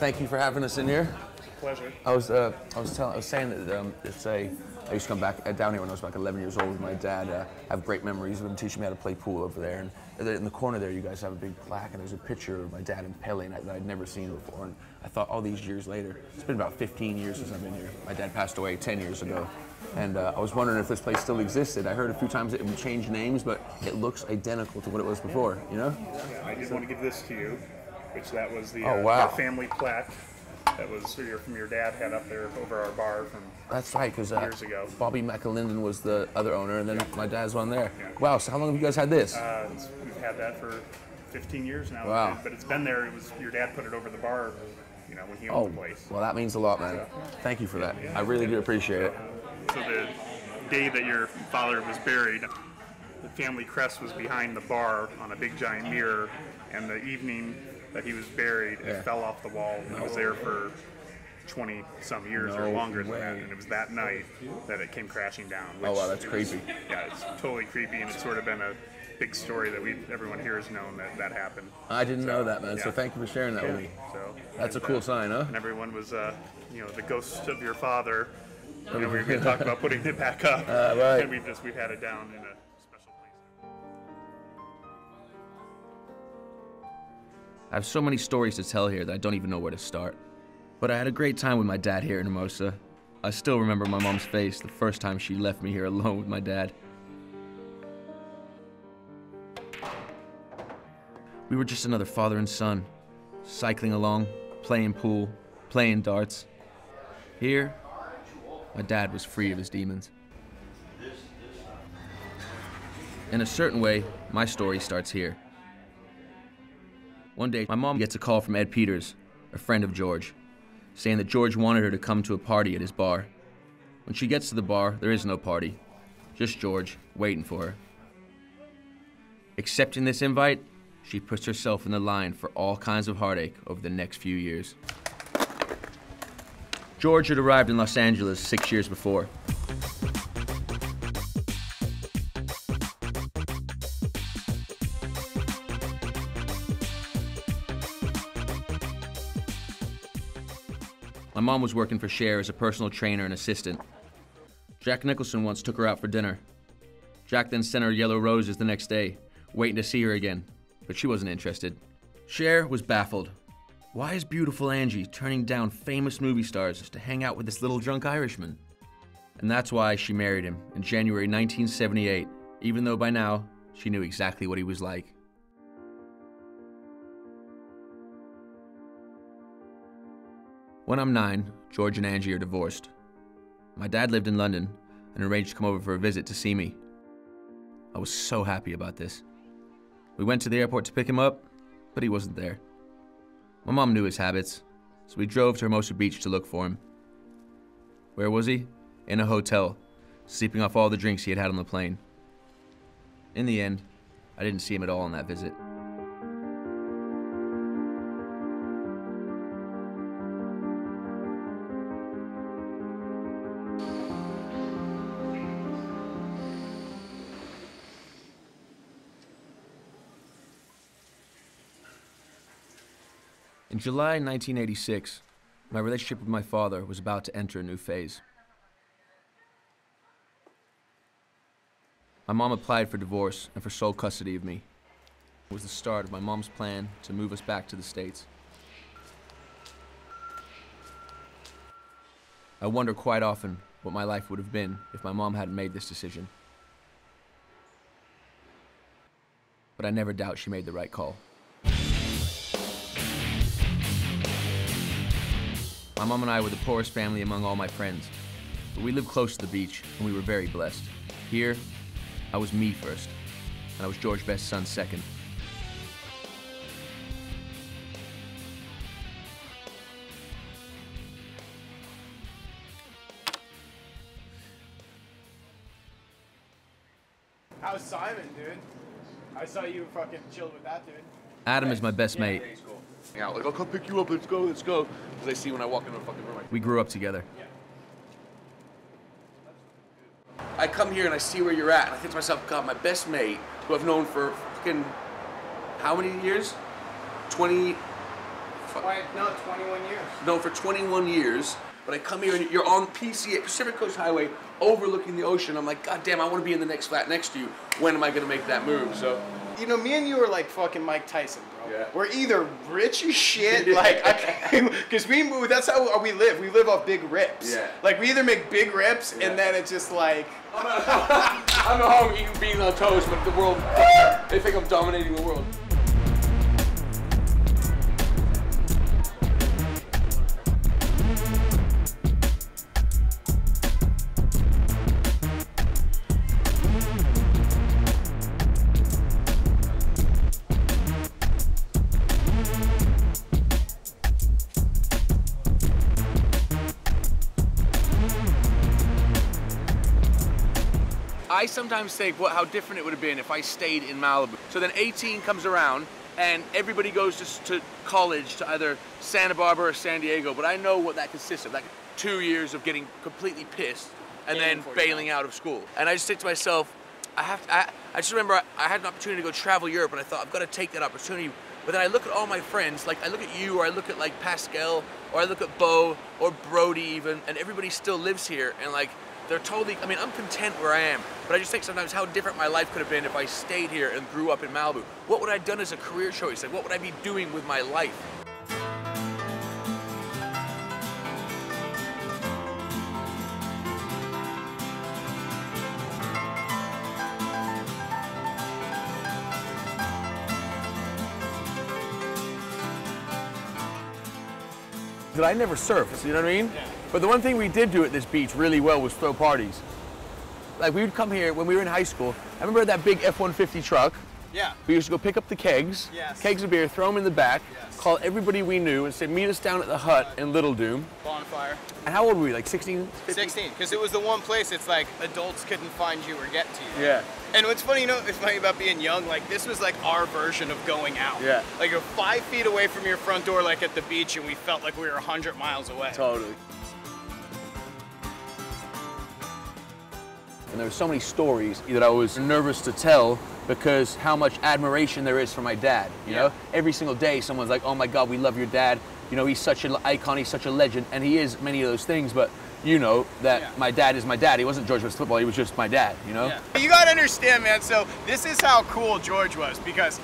Thank you for having us in here. Pleasure. I was saying that I used to come back down here when I was about 11 years old with my dad. I have great memories of him teaching me how to play pool over there. And in the corner there, you guys have a big plaque, and there's a picture of my dad and Pelé that I'd never seen before. And I thought all these years later, it's been about 15 years since I've been here. My dad passed away 10 years ago. And I was wondering if this place still existed. I heard a few times it would change names, but it looks identical to what it was before, you know? Yeah, I did want to give this to you, which that was the family plaque that was from your dad had up there over our bar from That's right, because years ago. Bobby McAlinden was the other owner, and then my dad's one there. Yeah. Wow, so how long have you guys had this? We've had that for 15 years now. Wow. But it's been there. It was your dad put it over the bar, you know, when he owned the place. Well, that means a lot, man. So, thank you for that. Yeah, I really do appreciate it. So the day that your father was buried, the family crest was behind the bar on a big giant mirror, and the evening that he was buried, it fell off the wall, and it was there for 20-some years or longer than that, and it was that night that it came crashing down. Which that's creepy. Yeah, it's totally creepy, and it's sort of been a big story that everyone here has known that happened. I didn't know that, man, so thank you for sharing that with me. So, that's a cool sign, huh? And everyone was, the ghost of your father. We were going to talk about putting it back up, and we've had it down in a special place. I have so many stories to tell here that I don't even know where to start. But I had a great time with my dad here in Hermosa. I still remember my mom's face the first time she left me here alone with my dad. We were just another father and son, cycling along, playing pool, playing darts. Here, my dad was free of his demons. In a certain way, my story starts here. One day, my mom gets a call from Ed Peters, a friend of George, saying that George wanted her to come to a party at his bar. When she gets to the bar, there is no party, just George waiting for her. Accepting this invite, she puts herself in the line for all kinds of heartache over the next few years. George had arrived in Los Angeles 6 years before. My mom was working for Cher as a personal trainer and assistant. Jack Nicholson once took her out for dinner. Jack then sent her yellow roses the next day, waiting to see her again, but she wasn't interested. Cher was baffled. Why is beautiful Angie turning down famous movie stars to hang out with this little drunk Irishman? And that's why she married him in January 1978, even though by now she knew exactly what he was like. When I'm 9, George and Angie are divorced. My dad lived in London and arranged to come over for a visit to see me. I was so happy about this. We went to the airport to pick him up, but he wasn't there. My mom knew his habits, so we drove to Hermosa Beach to look for him. Where was he? In a hotel, sleeping off all the drinks he had had on the plane. In the end, I didn't see him at all on that visit. In July 1986, my relationship with my father was about to enter a new phase. My mom applied for divorce and for sole custody of me. It was the start of my mom's plan to move us back to the States. I wonder quite often what my life would have been if my mom hadn't made this decision. But I never doubt she made the right call. My mom and I were the poorest family among all my friends, but we lived close to the beach and we were very blessed. Here, I was me first, and I was George Best's son second. How's Simon, dude? I saw you fucking chilled with that dude. Adam is my best mate. Out, like, I'll come pick you up, let's go, let's go. Because they see when I walk into the fucking room. We grew up together. I come here and I see where you're at, and I think to myself, God, my best mate, who I've known for fucking how many years? 21 years. No, for 21 years. But I come here and you're on PCA, Pacific Coast Highway, overlooking the ocean. I'm like, God damn, I want to be in the next flat next to you. When am I going to make that move? So, you know, me and you are like fucking Mike Tyson, bro. Yeah. We're either rich as shit, like, because we move, that's how we live. We live off big rips. Yeah. Like, we either make big rips, yeah, and then it's just like... I'm at home eating beans on toast, but the world, they think I'm dominating the world. I sometimes think how different it would have been if I stayed in Malibu. So then 18 comes around and everybody goes to college to either Santa Barbara or San Diego, but I know what that consists of, like 2 years of getting completely pissed and then bailing out of school. And I just think to myself, I just remember I had an opportunity to go travel Europe and I thought, I've got to take that opportunity. But then I look at all my friends, like I look at you or I look at like Pascal or I look at Bo or Brody even, and everybody still lives here and like, They're totally, I mean, I'm content where I am, but I just think sometimes how different my life could have been if I stayed here and grew up in Malibu. What would I have done as a career choice? Like, what would I be doing with my life? That I never surfed, you know what I mean? Yeah. But the one thing we did do at this beach really well was throw parties. Like, we would come here when we were in high school. I remember that big F-150 truck. Yeah. We used to go pick up the kegs, yes, kegs of beer, throw them in the back, yes, call everybody we knew and say, meet us down at the hut in Little Doom. Bonfire. And how old were we, like 16? 16, because it was the one place it's like adults couldn't find you or get to you. Yeah. And what's funny, you know, it's funny about being young, like this was like our version of going out. Yeah. Like you're 5 feet away from your front door, like at the beach, and we felt like we were 100 miles away. Totally. And there were so many stories that I was nervous to tell because how much admiration there is for my dad, you know? Every single day someone's like, oh my God, we love your dad. You know, he's such an icon, he's such a legend, and he is many of those things, but you know that my dad is my dad. He wasn't George Best football, he was just my dad, you know? Yeah. You gotta understand, man, so this is how cool George was, because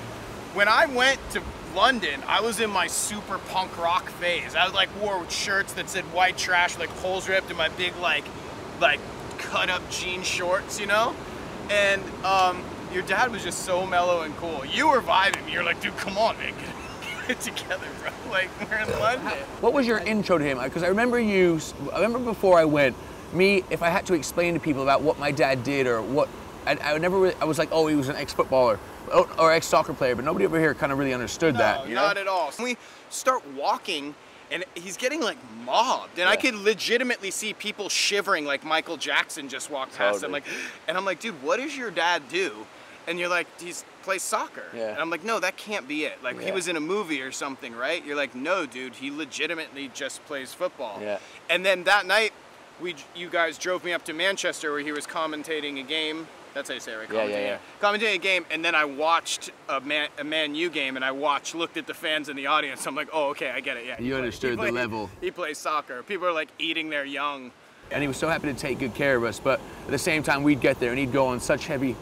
when I went to London, I was in my super punk rock phase. I was like, wore shirts that said white trash, like holes ripped in my big, like cut up jean shorts, you know? And your dad was just so mellow and cool. You were vibing, you're like, dude, come on, man, get it together, bro. Like, we're in London. What was your intro to him? Because I remember before I went, if I had to explain to people about what my dad did or what, I was like, oh, he was an ex-footballer or ex-soccer player, but nobody over here kind of really understood that. You know? Not at all. When we start walking, and he's getting like mobbed, and I could legitimately see people shivering, like Michael Jackson just walked past him, and I'm like, dude, what does your dad do? And you're like, he plays soccer. Yeah. And I'm like, no, that can't be it. Like, he was in a movie or something, right? You're like, no, dude, he legitimately just plays football. Yeah. And then that night, you guys drove me up to Manchester where he was commentating a game. That's how you say it, right? Commentating. Yeah. Commentating a game, and then I watched a Man U game, and looked at the fans in the audience. I'm like, oh, okay, I get it, yeah. You understood the level. He plays soccer. People are like eating their young. And he was so happy to take good care of us, but at the same time, we'd get there, and he'd go on such heavy,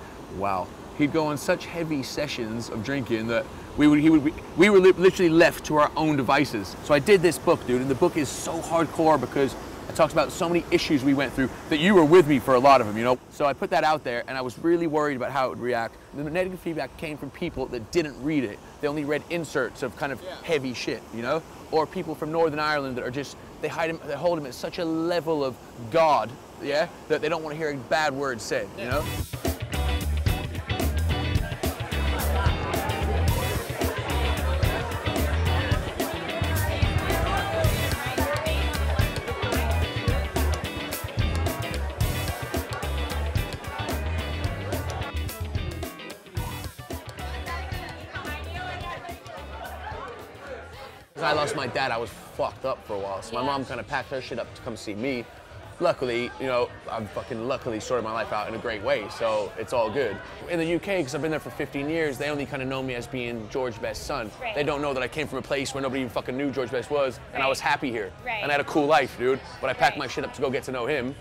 he'd go on such heavy sessions of drinking that we were literally left to our own devices. So I did this book, dude, and the book is so hardcore because it talks about so many issues we went through that you were with me for a lot of them, you know? So I put that out there and I was really worried about how it would react. The negative feedback came from people that didn't read it. They only read inserts of kind of heavy shit, you know? Or people from Northern Ireland that are just, they hold him at such a level of God, yeah? That they don't want to hear a bad word said, you know? I lost my dad, I was fucked up for a while. So my mom kind of packed her shit up to come see me. Luckily, you know, I've fucking luckily sorted my life out in a great way, so it's all good. In the UK, because I've been there for 15 years, they only kind of know me as being George Best's son. Right. They don't know that I came from a place where nobody even fucking knew George Best was, and I was happy here. Right. And I had a cool life, dude. But I packed my shit up to go get to know him,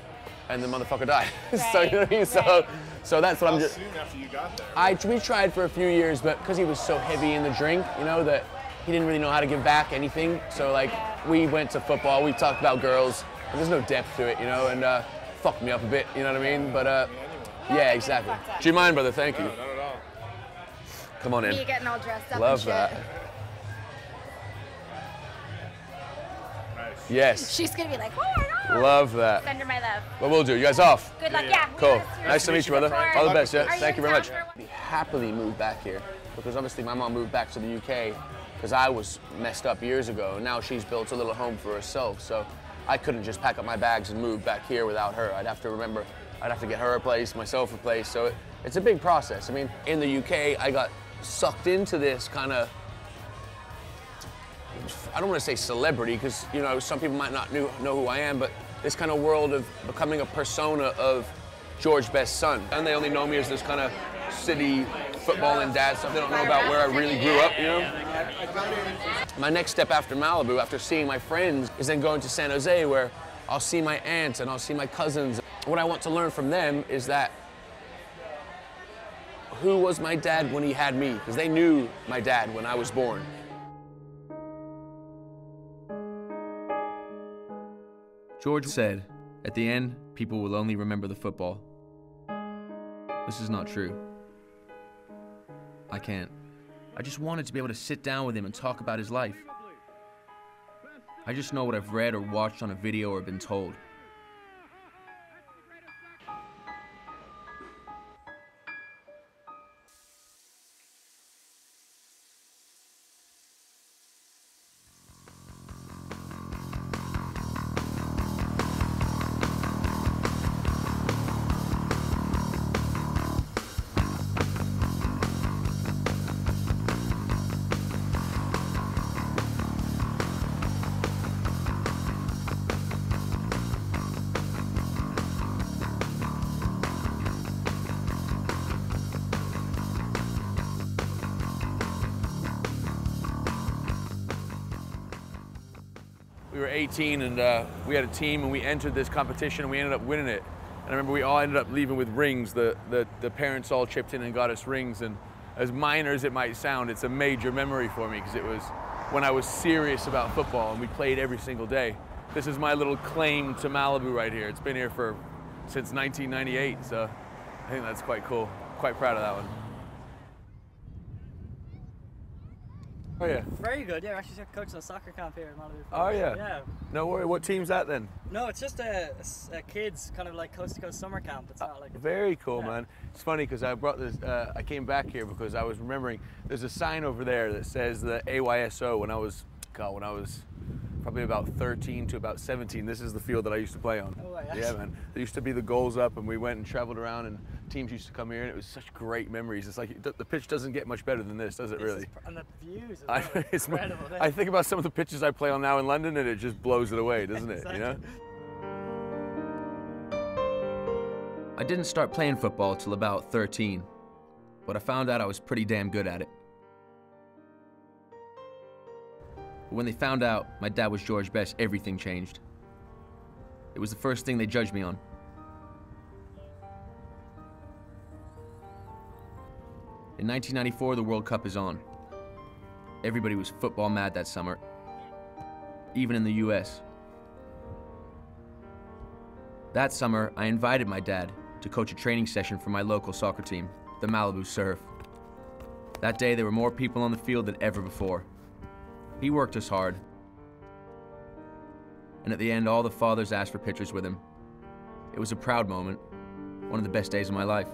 and the motherfucker died. So, you know what I mean? So that's what I'm just... How soon after you got there? We tried for a few years, but because he was so heavy in the drink, you know, that he didn't really know how to give back anything. So like, we went to football, we talked about girls, but there's no depth to it, you know, and fucked me up a bit, you know what I mean? But yeah, exactly. Do you mind, brother? Thank you. No, not at all. Come on in. Me getting all dressed up. Love that. Nice. Yes. She's gonna be like, oh my God. Love that. Send her my love. Well, we'll do, you guys off? Good luck, yeah. Cool, nice to meet you, brother. All the best, yeah, thank you very much. We happily moved back here, because obviously my mom moved back to the UK because I was messed up years ago. Now she's built a little home for herself, so I couldn't just pack up my bags and move back here without her. I'd have to get her a place, myself a place, so it's a big process. I mean, in the UK, I got sucked into this kind of, I don't want to say celebrity, because you know some people might not know who I am, but this kind of world of becoming a persona of George Best's son. And they only know me as this kind of city football and dad stuff. They don't know about where I really grew up, you know? My next step after Malibu, after seeing my friends, is then going to San Jose, where I'll see my aunts and I'll see my cousins. What I want to learn from them is that who was my dad when he had me? Because they knew my dad when I was born. George said, at the end, people will only remember the football. This is not true. I can't. I just wanted to be able to sit down with him and talk about his life. I just know what I've read or watched on a video or been told. We were 18 and we had a team and we entered this competition and we ended up winning it. And I remember we all ended up leaving with rings. The parents all chipped in and got us rings, and as minor as it might sound, it's a major memory for me because it was when I was serious about football and we played every single day. This is my little claim to Malibu right here. It's been here since 1998, so I think that's quite cool. Quite proud of that one. Oh, yeah. Very good, yeah. I actually coached a soccer camp here in Malibu. Oh, yeah. Yeah. No worry. What team's that then? No, it's just a kids kind of like coast to coast summer camp. It's not like a very cool, yeah. Man. It's funny because I brought this. I came back here because I was remembering there's a sign over there that says the AYSO when I was, God, when I was probably about 13 to about 17. This is the field that I used to play on. Oh, yeah. Yeah, man. There used to be the goals up, and we went and traveled around and teams used to come here, and it was such great memories. It's like the pitch doesn't get much better than this, does it really? And the views as well. It's incredible. I think about some of the pitches I play on now in London, and it just blows it away, doesn't exactly. It? You know. I didn't start playing football till about 13, but I found out I was pretty damn good at it. But when they found out my dad was George Best, everything changed. It was the first thing they judged me on. In 1994, the World Cup is on. Everybody was football mad that summer, even in the US. That summer, I invited my dad to coach a training session for my local soccer team, the Malibu Surf. That day, there were more people on the field than ever before. He worked us hard. And at the end, all the fathers asked for pictures with him. It was a proud moment, one of the best days of my life.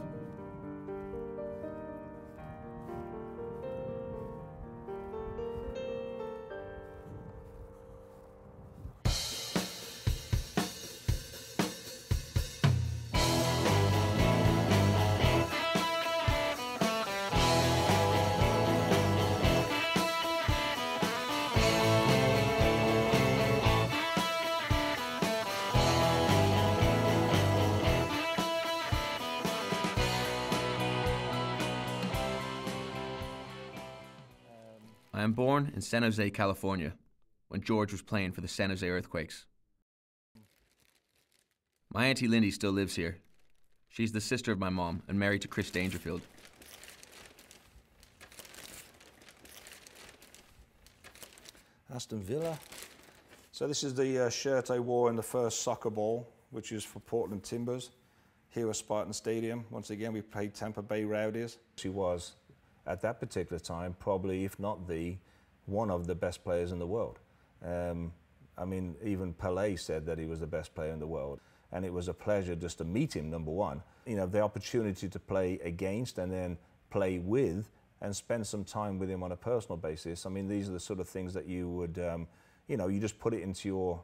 I am born in San Jose, California, when George was playing for the San Jose Earthquakes. My Auntie Lindy still lives here. She's the sister of my mom and married to Chris Dangerfield. Aston Villa. So this is the shirt I wore in the first soccer ball, which is for Portland Timbers, here at Spartan Stadium. Once again, we played Tampa Bay Rowdies. She was, at that particular time, probably, if not the, one of the best players in the world. I mean, even Pelé said that he was the best player in the world. And it was a pleasure just to meet him, number one. You know, the opportunity to play against and then play with and spend some time with him on a personal basis. I mean, these are the sort of things that you would, you know, you just put it into your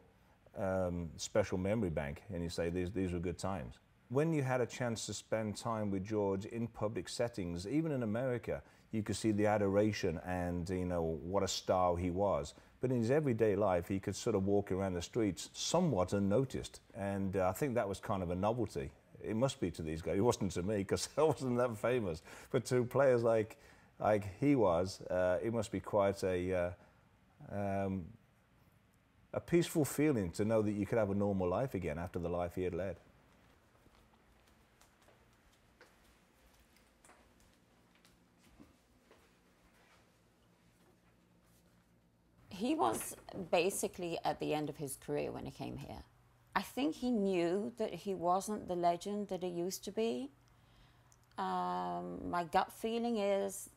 special memory bank and you say, these were good times. When you had a chance to spend time with George in public settings, even in America, you could see the adoration and, you know, what a star he was. But in his everyday life, he could sort of walk around the streets somewhat unnoticed. And I think that was kind of a novelty. It must be to these guys. It wasn't to me, because I wasn't that famous. But to players like he was, it must be quite a peaceful feeling to know that you could have a normal life again after the life he had led. He was basically at the end of his career when he came here. I think he knew that he wasn't the legend that he used to be. My gut feeling is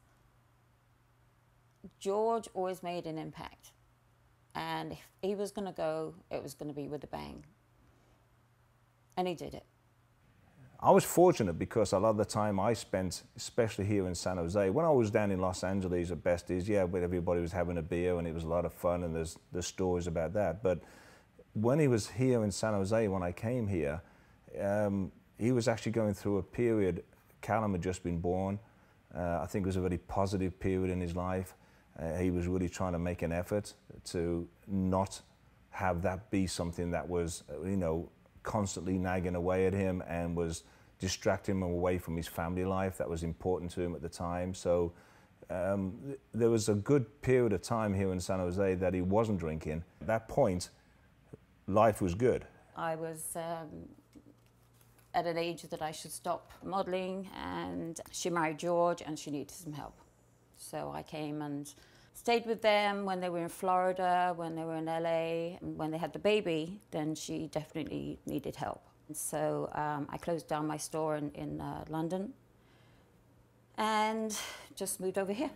George always made an impact. And if he was going to go, it was going to be with a bang. And he did it. I was fortunate because a lot of the time I spent, especially here in San Jose, when I was down in Los Angeles at Besties, yeah, where everybody was having a beer and it was a lot of fun and there's stories about that. But when he was here in San Jose, when I came here, he was actually going through a period. Callum had just been born. I think it was a very positive period in his life. He was really trying to make an effort to not have that be something that was, you know, constantly nagging away at him and was distracting him away from his family life. That was important to him at the time. So there was a good period of time here in San Jose that he wasn't drinking. At that point, life was good. I was at an age that I should stop modeling, and she married George and she needed some help. So I came and stayed with them when they were in Florida, when they were in LA, and when they had the baby, then she definitely needed help. And so I closed down my store in London and just moved over here.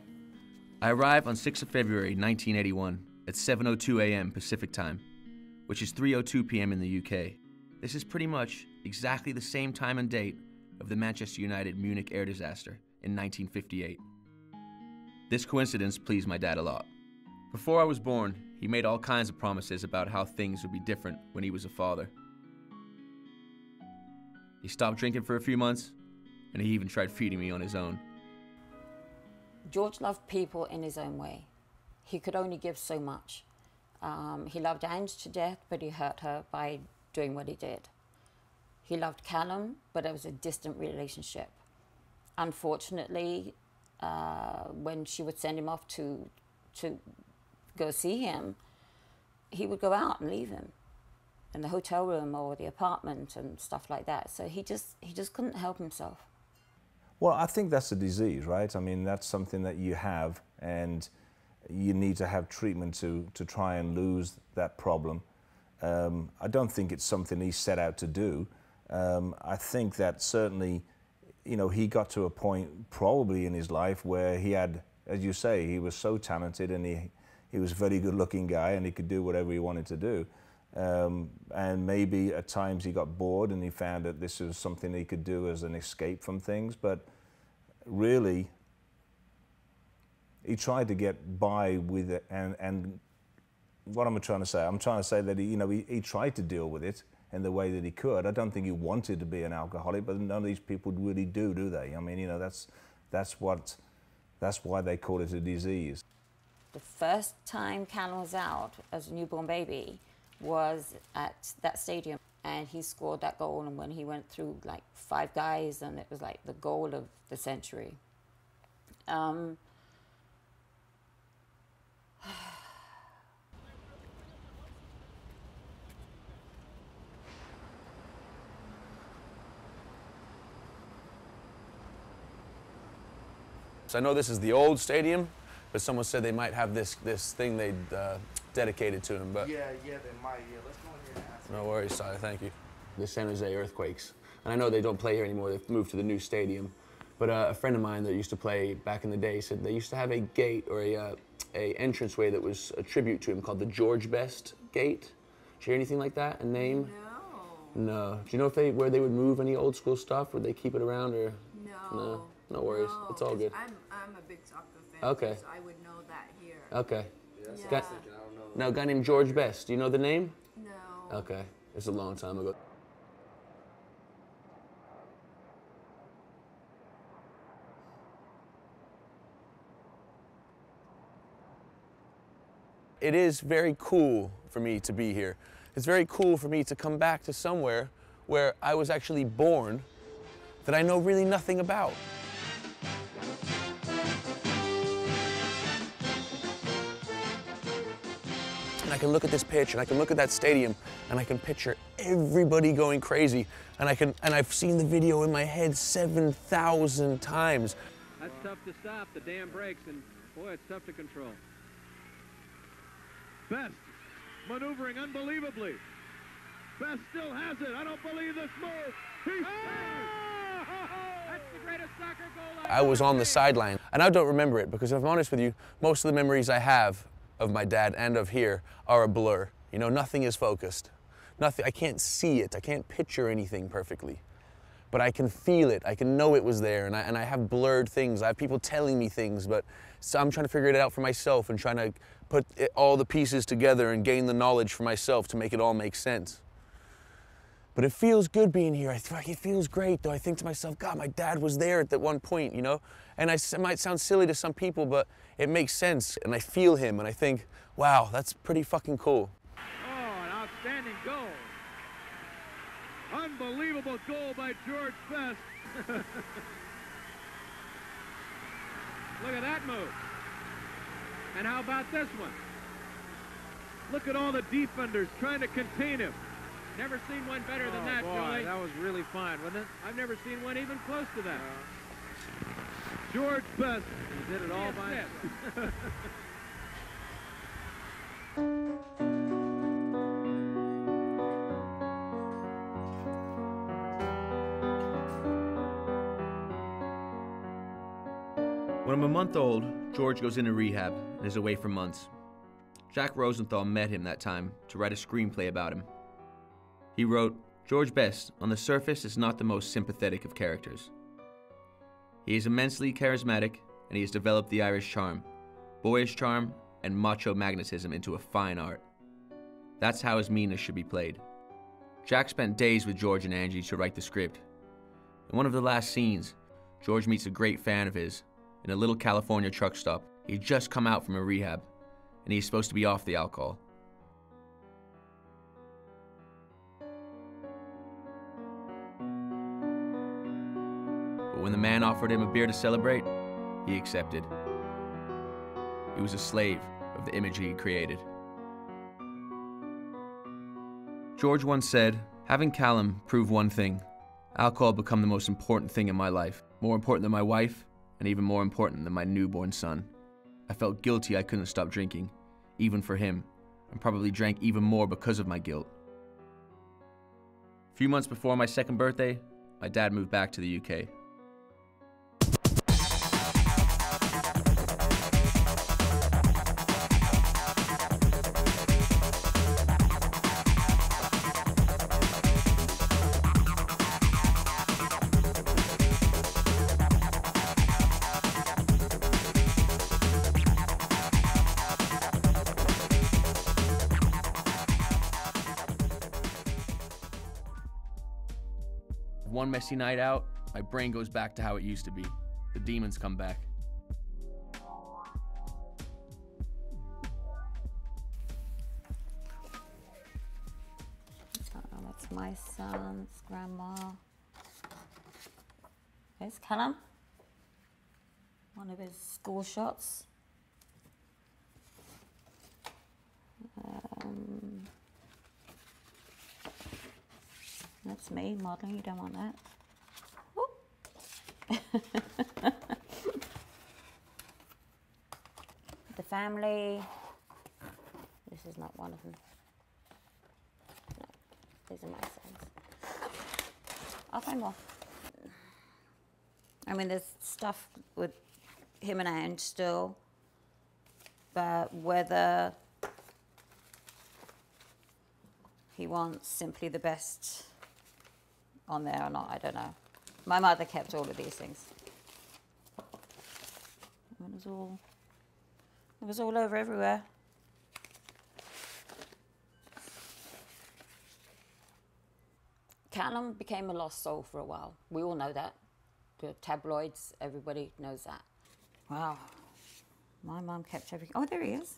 I arrived on 6th of February, 1981 at 7:02 a.m. Pacific time, which is 3:02 p.m. in the UK. This is pretty much exactly the same time and date of the Manchester United Munich air disaster in 1958. This coincidence pleased my dad a lot. Before I was born, he made all kinds of promises about how things would be different when he was a father. He stopped drinking for a few months, and he even tried feeding me on his own. George loved people in his own way. He could only give so much. He loved Ange to death, but he hurt her by doing what he did. He loved Callum, but it was a distant relationship. Unfortunately, when she would send him off to go see him, he would go out and leave him in the hotel room or the apartment and stuff like that. So he just couldn't help himself. Well, I think that's a disease, right? I mean, that's something that you have and you need to have treatment to try and lose that problem. I don't think it's something he set out to do. I think that certainly, you know, he got to a point probably in his life where he had, as you say, he was so talented and he was a very good looking guy and he could do whatever he wanted to do. And maybe at times he got bored and he found that this was something he could do as an escape from things. But really, he tried to get by with it. And what am I trying to say? I'm trying to say that, he tried to deal with it in the way that he could. I don't think he wanted to be an alcoholic, but none of these people really do, do they? I mean, you know, that's why they call it a disease. The first time Callum was out as a newborn baby was at that stadium, and he scored that goal, and when he went through like 5 guys, and it was like the goal of the century. I know this is the old stadium, but someone said they might have this thing they dedicated to him. But yeah, they might. Yeah, let's go in here and ask. No worries, Sire. Thank you. The San Jose Earthquakes, and I know they don't play here anymore. They've moved to the new stadium. But a friend of mine that used to play back in the day said they used to have a gate or a entranceway that was a tribute to him called the George Best Gate. Did you hear anything like that? A name? No. Do you know if where they would move any old school stuff? Would they keep it around or? No. No worries. No, it's all good. I'm a big soccer fan. Okay. So I would know that here. Okay. Yeah, that's what I was thinking. I don't know. Now, a guy named George Best. Do you know the name? No. Okay. It's a long time ago. It is very cool for me to be here. It's very cool for me to come back to somewhere where I was actually born that I know really nothing about. And I can look at this pitch, and I can look at that stadium, and I can picture everybody going crazy. And I've seen the video in my head 7,000 times. That's tough to stop, the damn brakes, and boy, it's tough to control. Best maneuvering unbelievably. Best still has it. I don't believe this move. He's that's the greatest soccer goal I was on the sideline, and I don't remember it because, if I'm honest with you, most of the memories I have of my dad and of here are a blur. You know, nothing is focused. Nothing. I can't see it. I can't picture anything perfectly. But I can feel it. I can know it was there, and I have blurred things. I have people telling me things, but so I'm trying to figure it out for myself and trying to put all the pieces together and gain the knowledge for myself to make it all make sense. But it feels good being here. It feels great, though. I think to myself, God, my dad was there at that one point, you know? And it might sound silly to some people, but it makes sense. And I feel him, and I think, wow, that's pretty fucking cool. Oh, an outstanding goal. Unbelievable goal by George Best. Look at that move. And how about this one? Look at all the defenders trying to contain him. Never seen one better than that, boy, Julie. That was really fine, wasn't it? I've never seen one even close to that. George Best. He did it all by himself. When I'm a month old, George goes into rehab and is away for months. Jack Rosenthal met him that time to write a screenplay about him. He wrote, George Best, on the surface, is not the most sympathetic of characters. He is immensely charismatic, and he has developed the Irish charm, boyish charm, and macho magnetism into a fine art. That's how his meanness should be played. Jack spent days with George and Angie to write the script. In one of the last scenes, George meets a great fan of his in a little California truck stop. He'd just come out from a rehab, and he's supposed to be off the alcohol. When the man offered him a beer to celebrate, he accepted. He was a slave of the image he had created. George once said, having Callum prove one thing, alcohol become the most important thing in my life, more important than my wife, and even more important than my newborn son. I felt guilty I couldn't stop drinking, even for him, and probably drank even more because of my guilt. A few months before my second birthday, my dad moved back to the UK. One messy night out, my brain goes back to how it used to be. The demons come back. Oh, that's my son's grandma. There's Callum. One of his school shots. That's me modeling. You don't want that. The family. This is not one of them. No, these are my sons. I'll find more. I mean, there's stuff with him and Ange still, but whether he wants simply the best on there or not, I don't know. My mother kept all of these things. It was all over everywhere. Callum became a lost soul for a while. We all know that. The tabloids, everybody knows that. Wow. My mum kept everything. Oh, there he is.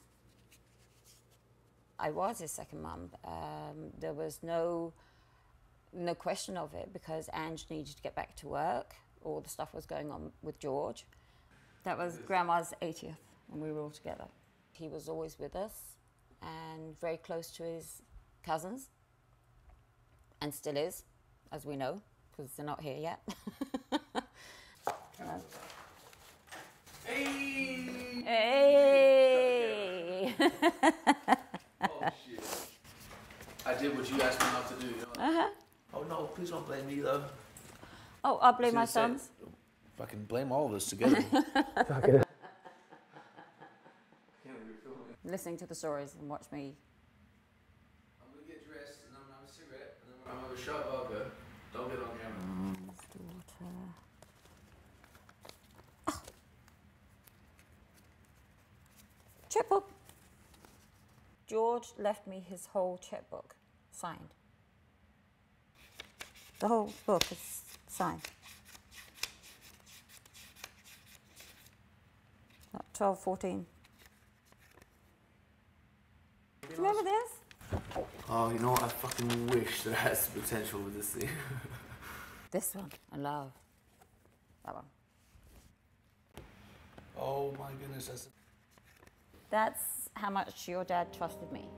I was his second mum. There was no question of it, because Ange needed to get back to work. All the stuff was going on with George. That was Grandma's 80th, and we were all together. He was always with us. and very close to his cousins, and still is, as we know, because they're not here yet. Hey! Hey! Oh, shit. I did what you asked me not to do, you know? Uh-huh. Oh, no, please don't blame me, though. Oh, I'll blame my sons. Fucking blame all of us together. Fuck it. Listening to the stories and watch me. I'm gonna get dressed and I'm gonna have a cigarette and then I'm gonna have a shot of vodka. Don't get on camera. Oh. Checkbook. George left me his whole checkbook signed. The whole book is signed. About 12, 14. Do you remember this? Oh, you know what? I fucking wish there has potential with this thing. This one. I love that one. Oh my goodness. That's how much your dad trusted me.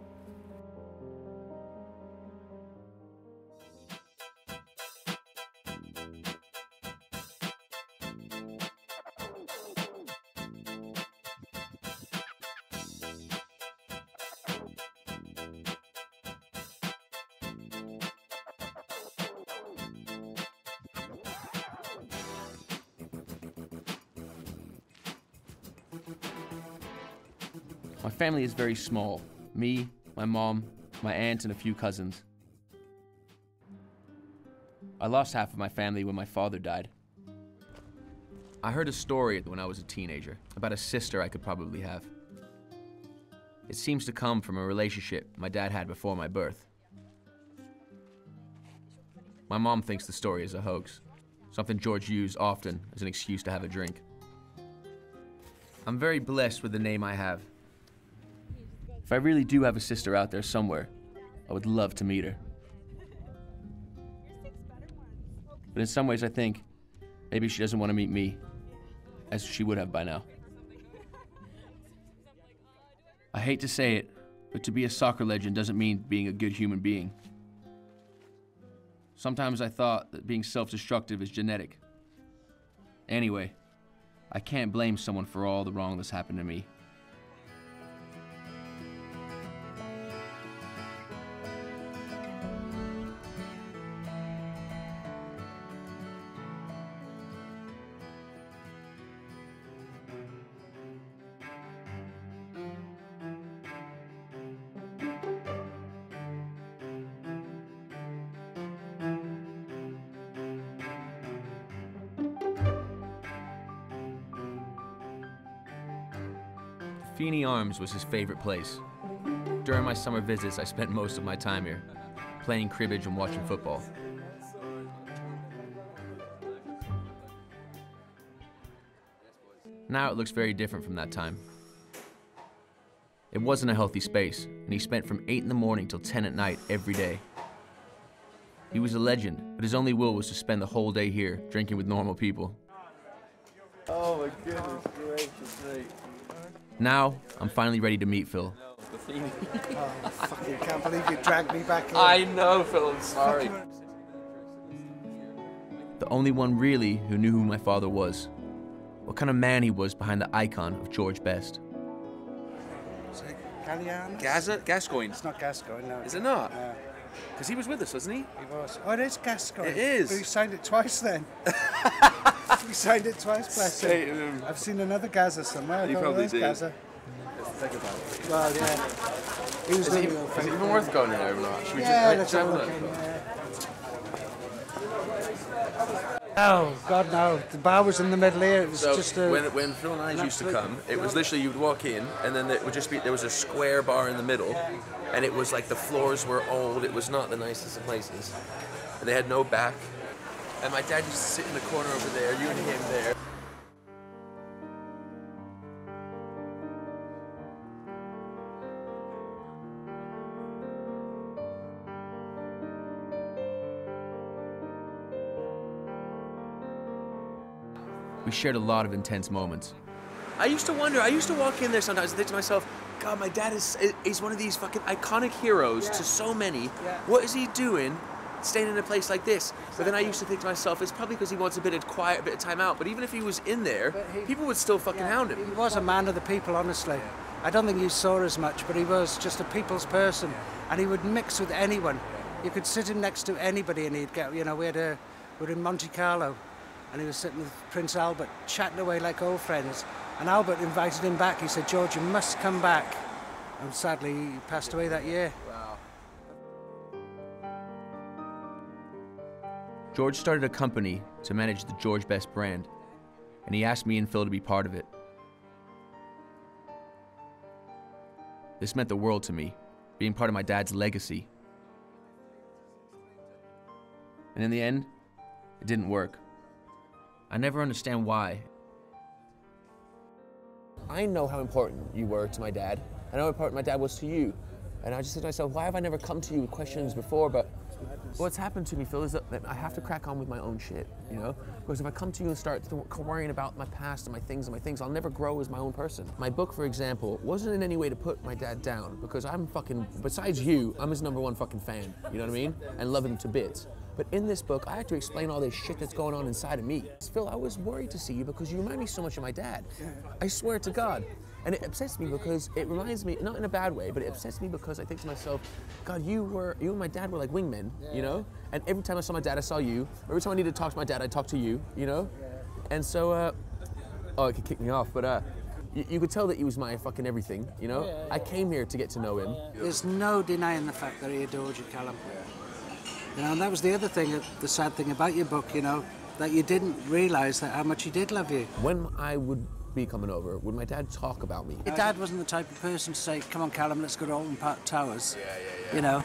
My family is very small. Me, my mom, my aunt, and a few cousins. I lost half of my family when my father died. I heard a story when I was a teenager about a sister I could probably have. It seems to come from a relationship my dad had before my birth. My mom thinks the story is a hoax, something George used often as an excuse to have a drink. I'm very blessed with the name I have. If I really do have a sister out there somewhere, I would love to meet her. But in some ways I think maybe she doesn't want to meet me, as she would have by now. I hate to say it, but to be a soccer legend doesn't mean being a good human being. Sometimes I thought that being self-destructive is genetic. Anyway, I can't blame someone for all the wrong that's happened to me. Feeney Arms was his favorite place. During my summer visits, I spent most of my time here, playing cribbage and watching football. Now it looks very different from that time. It wasn't a healthy space, and he spent from 8 in the morning till 10 at night every day. He was a legend, but his only will was to spend the whole day here, drinking with normal people. Oh my goodness gracious me. Now, I'm finally ready to meet Phil. Oh, fuck, I can't believe you dragged me back in. I know, Phil, I'm sorry. The only one really who knew who my father was, what kind of man he was behind the icon of George Best. Is it Galliano? Gascoigne. It's not Gascoigne, no. Is it not? No. Because he was with us, wasn't he? He was. Oh, it is Gascoigne. It is. But he signed it twice then. You signed it twice, bless him. I've seen another Gaza somewhere. You probably do. Gaza. Think about it. Well, yeah. Is it even worth going there or not? Should we just have a look? Oh, God, no. The bar was in the middle here. It was so just a... When Phil and I used to come, it was literally you'd walk in, and then it would just be, there was a square bar in the middle, and it was like the floors were old. It was not the nicest of places. And they had no back. And my dad used to sit in the corner over there, you and him there. We shared a lot of intense moments. I used to walk in there sometimes and think to myself, God, my dad is one of these fucking iconic heroes to so many. Yeah. What is he doing staying in a place like this? Exactly. But then I used to think to myself, it's probably because he wants a bit of quiet, a bit of time out. But even if he was in there, people would still fucking hound him. He was a man of the people, honestly. I don't think you saw as much, but he was just a people's person. Yeah. And he would mix with anyone. Yeah. You could sit him next to anybody and he'd get, you know, we were in Monte Carlo and he was sitting with Prince Albert, chatting away like old friends. And Albert invited him back. He said, George, you must come back. And sadly, he passed away that year. Wow. George started a company to manage the George Best brand, and he asked me and Phil to be part of it. This meant the world to me, being part of my dad's legacy. And in the end, it didn't work. I never understand why. I know how important you were to my dad. I know how important my dad was to you. And I just said to myself, why have I never come to you with questions before? But what's happened to me, Phil, is that I have to crack on with my own shit, you know? Because if I come to you and start worrying about my past and my things, I'll never grow as my own person. My book, for example, wasn't in any way to put my dad down, because I'm fucking, besides you, I'm his number one fucking fan, you know what I mean? And love him to bits. But in this book, I had to explain all this shit that's going on inside of me. Phil, I was worried to see you because you remind me so much of my dad. I swear to God. And it upsets me because it reminds me, not in a bad way, but it upsets me because I think to myself, God, you and my dad were like wingmen, you know? And every time I saw my dad, I saw you. Every time I needed to talk to my dad, I talked to you, you know? And so, oh, it could kick me off, but you could tell that he was my fucking everything, you know? I came here to get to know him. There's no denying the fact that he adored you, Callum. You know, and that was the other thing, the sad thing about your book, you know, that you didn't realise that how much he did love you. When I would be coming over, would my dad talk about me? Your dad wasn't the type of person to say, come on, Callum, let's go to Alton Park Towers, you know.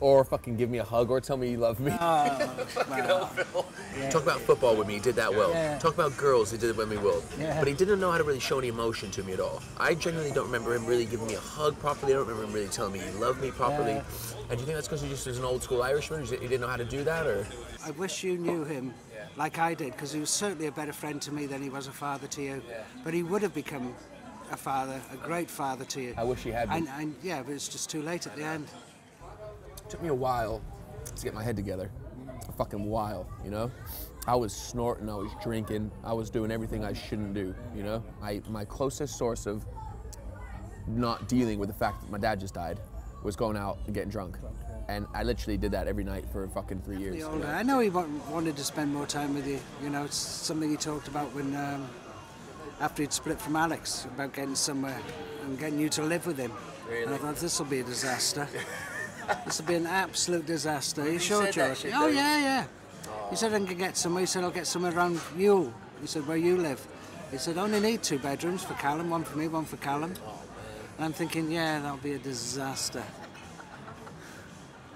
Or fucking give me a hug or tell me you love me. Oh, fucking hell, Phil. Yeah. Talk about football with me, he did that well. Yeah. Talk about girls, he did it with me well. Yeah. But he didn't know how to really show any emotion to me at all. I genuinely don't remember him really giving me a hug properly. I don't remember him really telling me he loved me properly. Yeah. And do you think that's because he just was an old school Irishman? He didn't know how to do that, or? I wish you knew him like I did, because he was certainly a better friend to me than he was a father to you. Yeah. But he would have become a father, a great father to you. I wish he had been. And yeah, but it's just too late at the end. It took me a while to get my head together. A fucking while, you know? I was snorting, I was drinking, I was doing everything I shouldn't do, you know? My closest source of not dealing with the fact that my dad just died was going out and getting drunk. And I literally did that every night for fucking 3 years. You know? I know he wanted to spend more time with you, you know? It's something he talked about when, after he'd split from Alex, about getting somewhere and getting you to live with him. Really? And I thought, this will be a disaster. This would be an absolute disaster. Are you sure, George? Oh, yeah. Aww. He said, I can get somewhere. He said, I'll get somewhere around Yule. He said, where you live. He said, I only need 2 bedrooms for Callum, one for me, one for Callum. Oh, and I'm thinking, yeah, that'll be a disaster.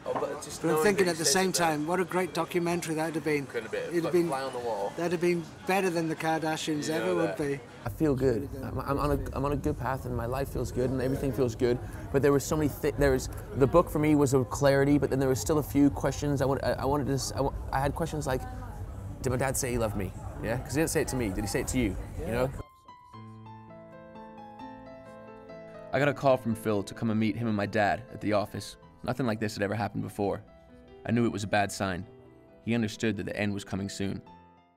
Oh, but just I'm thinking at the same time, what a great documentary that would have been. Could have been. It'd have been fly on the wall. That would have been better than the Kardashians ever would be. I feel good. I'm on a good path, and my life feels good, and everything feels good. But there were so many things. The book for me was of clarity, but then there was still a few questions. I had questions like, did my dad say he loved me? Yeah, because he didn't say it to me. Did he say it to you? Yeah. You know. I got a call from Phil to come and meet him and my dad at the office. Nothing like this had ever happened before. I knew it was a bad sign. He understood that the end was coming soon.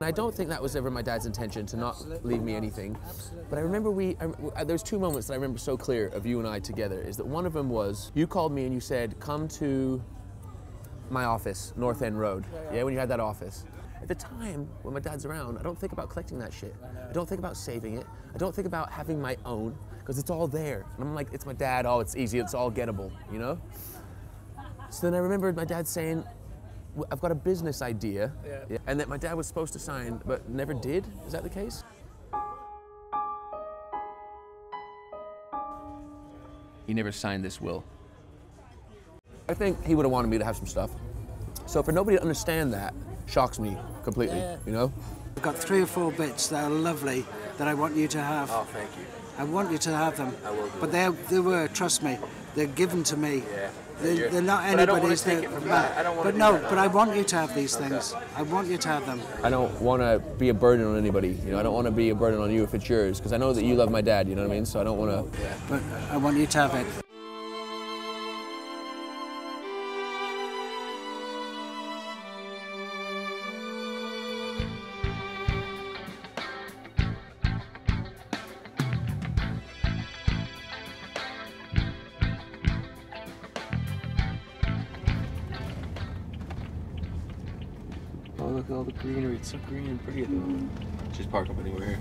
I don't think that was ever my dad's intention to not leave me anything. Absolutely. But I remember there's 2 moments that I remember so clear of you and I together, is that one of them was, you called me and you said, come to my office, North End Road. Yeah, when you had that office. At the time, when my dad's around, I don't think about collecting that shit. I don't think about saving it. I don't think about having my own, because it's all there. And I'm like, it's my dad, oh, it's easy, it's all gettable, you know? So then I remembered my dad saying, I've got a business idea, and that my dad was supposed to sign, but never did. Is that the case? He never signed this will. I think he would have wanted me to have some stuff. So for nobody to understand that shocks me completely, you know? I've got 3 or 4 bits that are lovely that I want you to have. Oh, thank you. I want you to have them. I will do. But they were, trust me, they're given to me. Yeah. They're not anybody's thing. But no, but I want you to have these things. I want you to have them. I don't want to be a burden on anybody. You know, I don't want to be a burden on you if it's yours, because I know that you love my dad, you know what I mean? So I don't want to... Yeah. But I want you to have it. Look at all the greenery, it's so green and pretty at the moment. Just park up anywhere here.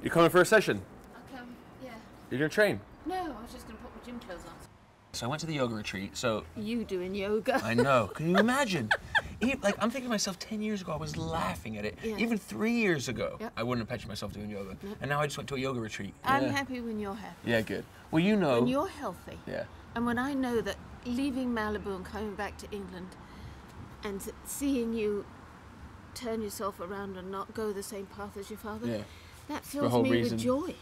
You coming for a session? I'll come, yeah. You're gonna train? No, I was just gonna put my gym clothes on. So I went to the yoga retreat, so... You doing yoga. I know, can you imagine? Like, I'm thinking to myself, 10 years ago, I was laughing at it. Yeah. Even 3 years ago, yep. I wouldn't have pictured myself doing yoga. Yep. And now I just went to a yoga retreat. I'm happy when you're happy. Yeah, good. Well, you know... When you're healthy. Yeah. And when I know that leaving Malibu and coming back to England and seeing you turn yourself around and not go the same path as your father, yeah. That fills me with joy,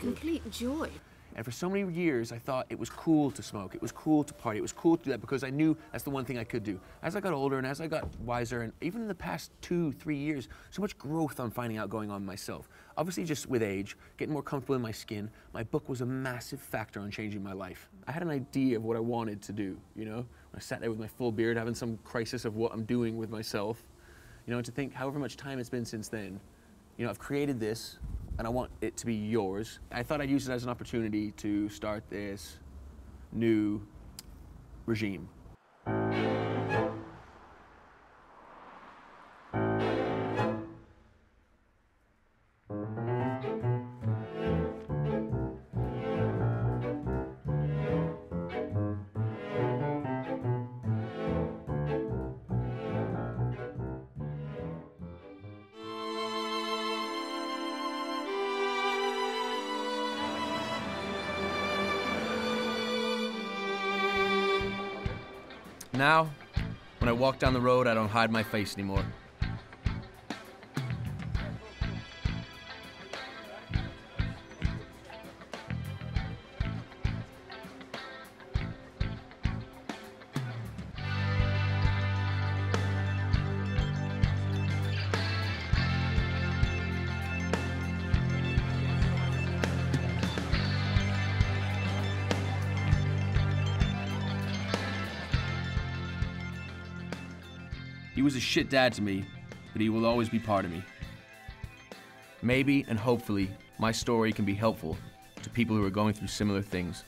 complete joy. And for so many years, I thought it was cool to smoke, it was cool to party, it was cool to do that because I knew that's the one thing I could do. As I got older and as I got wiser, and even in the past 2-3 years, so much growth I'm finding out going on myself. Obviously just with age, getting more comfortable in my skin, my book was a massive factor on changing my life. I had an idea of what I wanted to do, you know? I sat there with my full beard having some crisis of what I'm doing with myself. You know, and to think however much time it's been since then, you know, I've created this, and I want it to be yours. I thought I'd use it as an opportunity to start this new regime. Now, when I walk down the road, I don't hide my face anymore. He was a shit dad to me, but he will always be part of me. Maybe and hopefully, my story can be helpful to people who are going through similar things.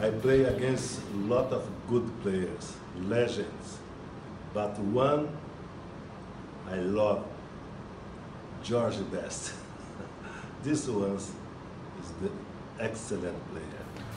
I play against a lot of good players, legends, but one I love. George Best. This one is the excellent player.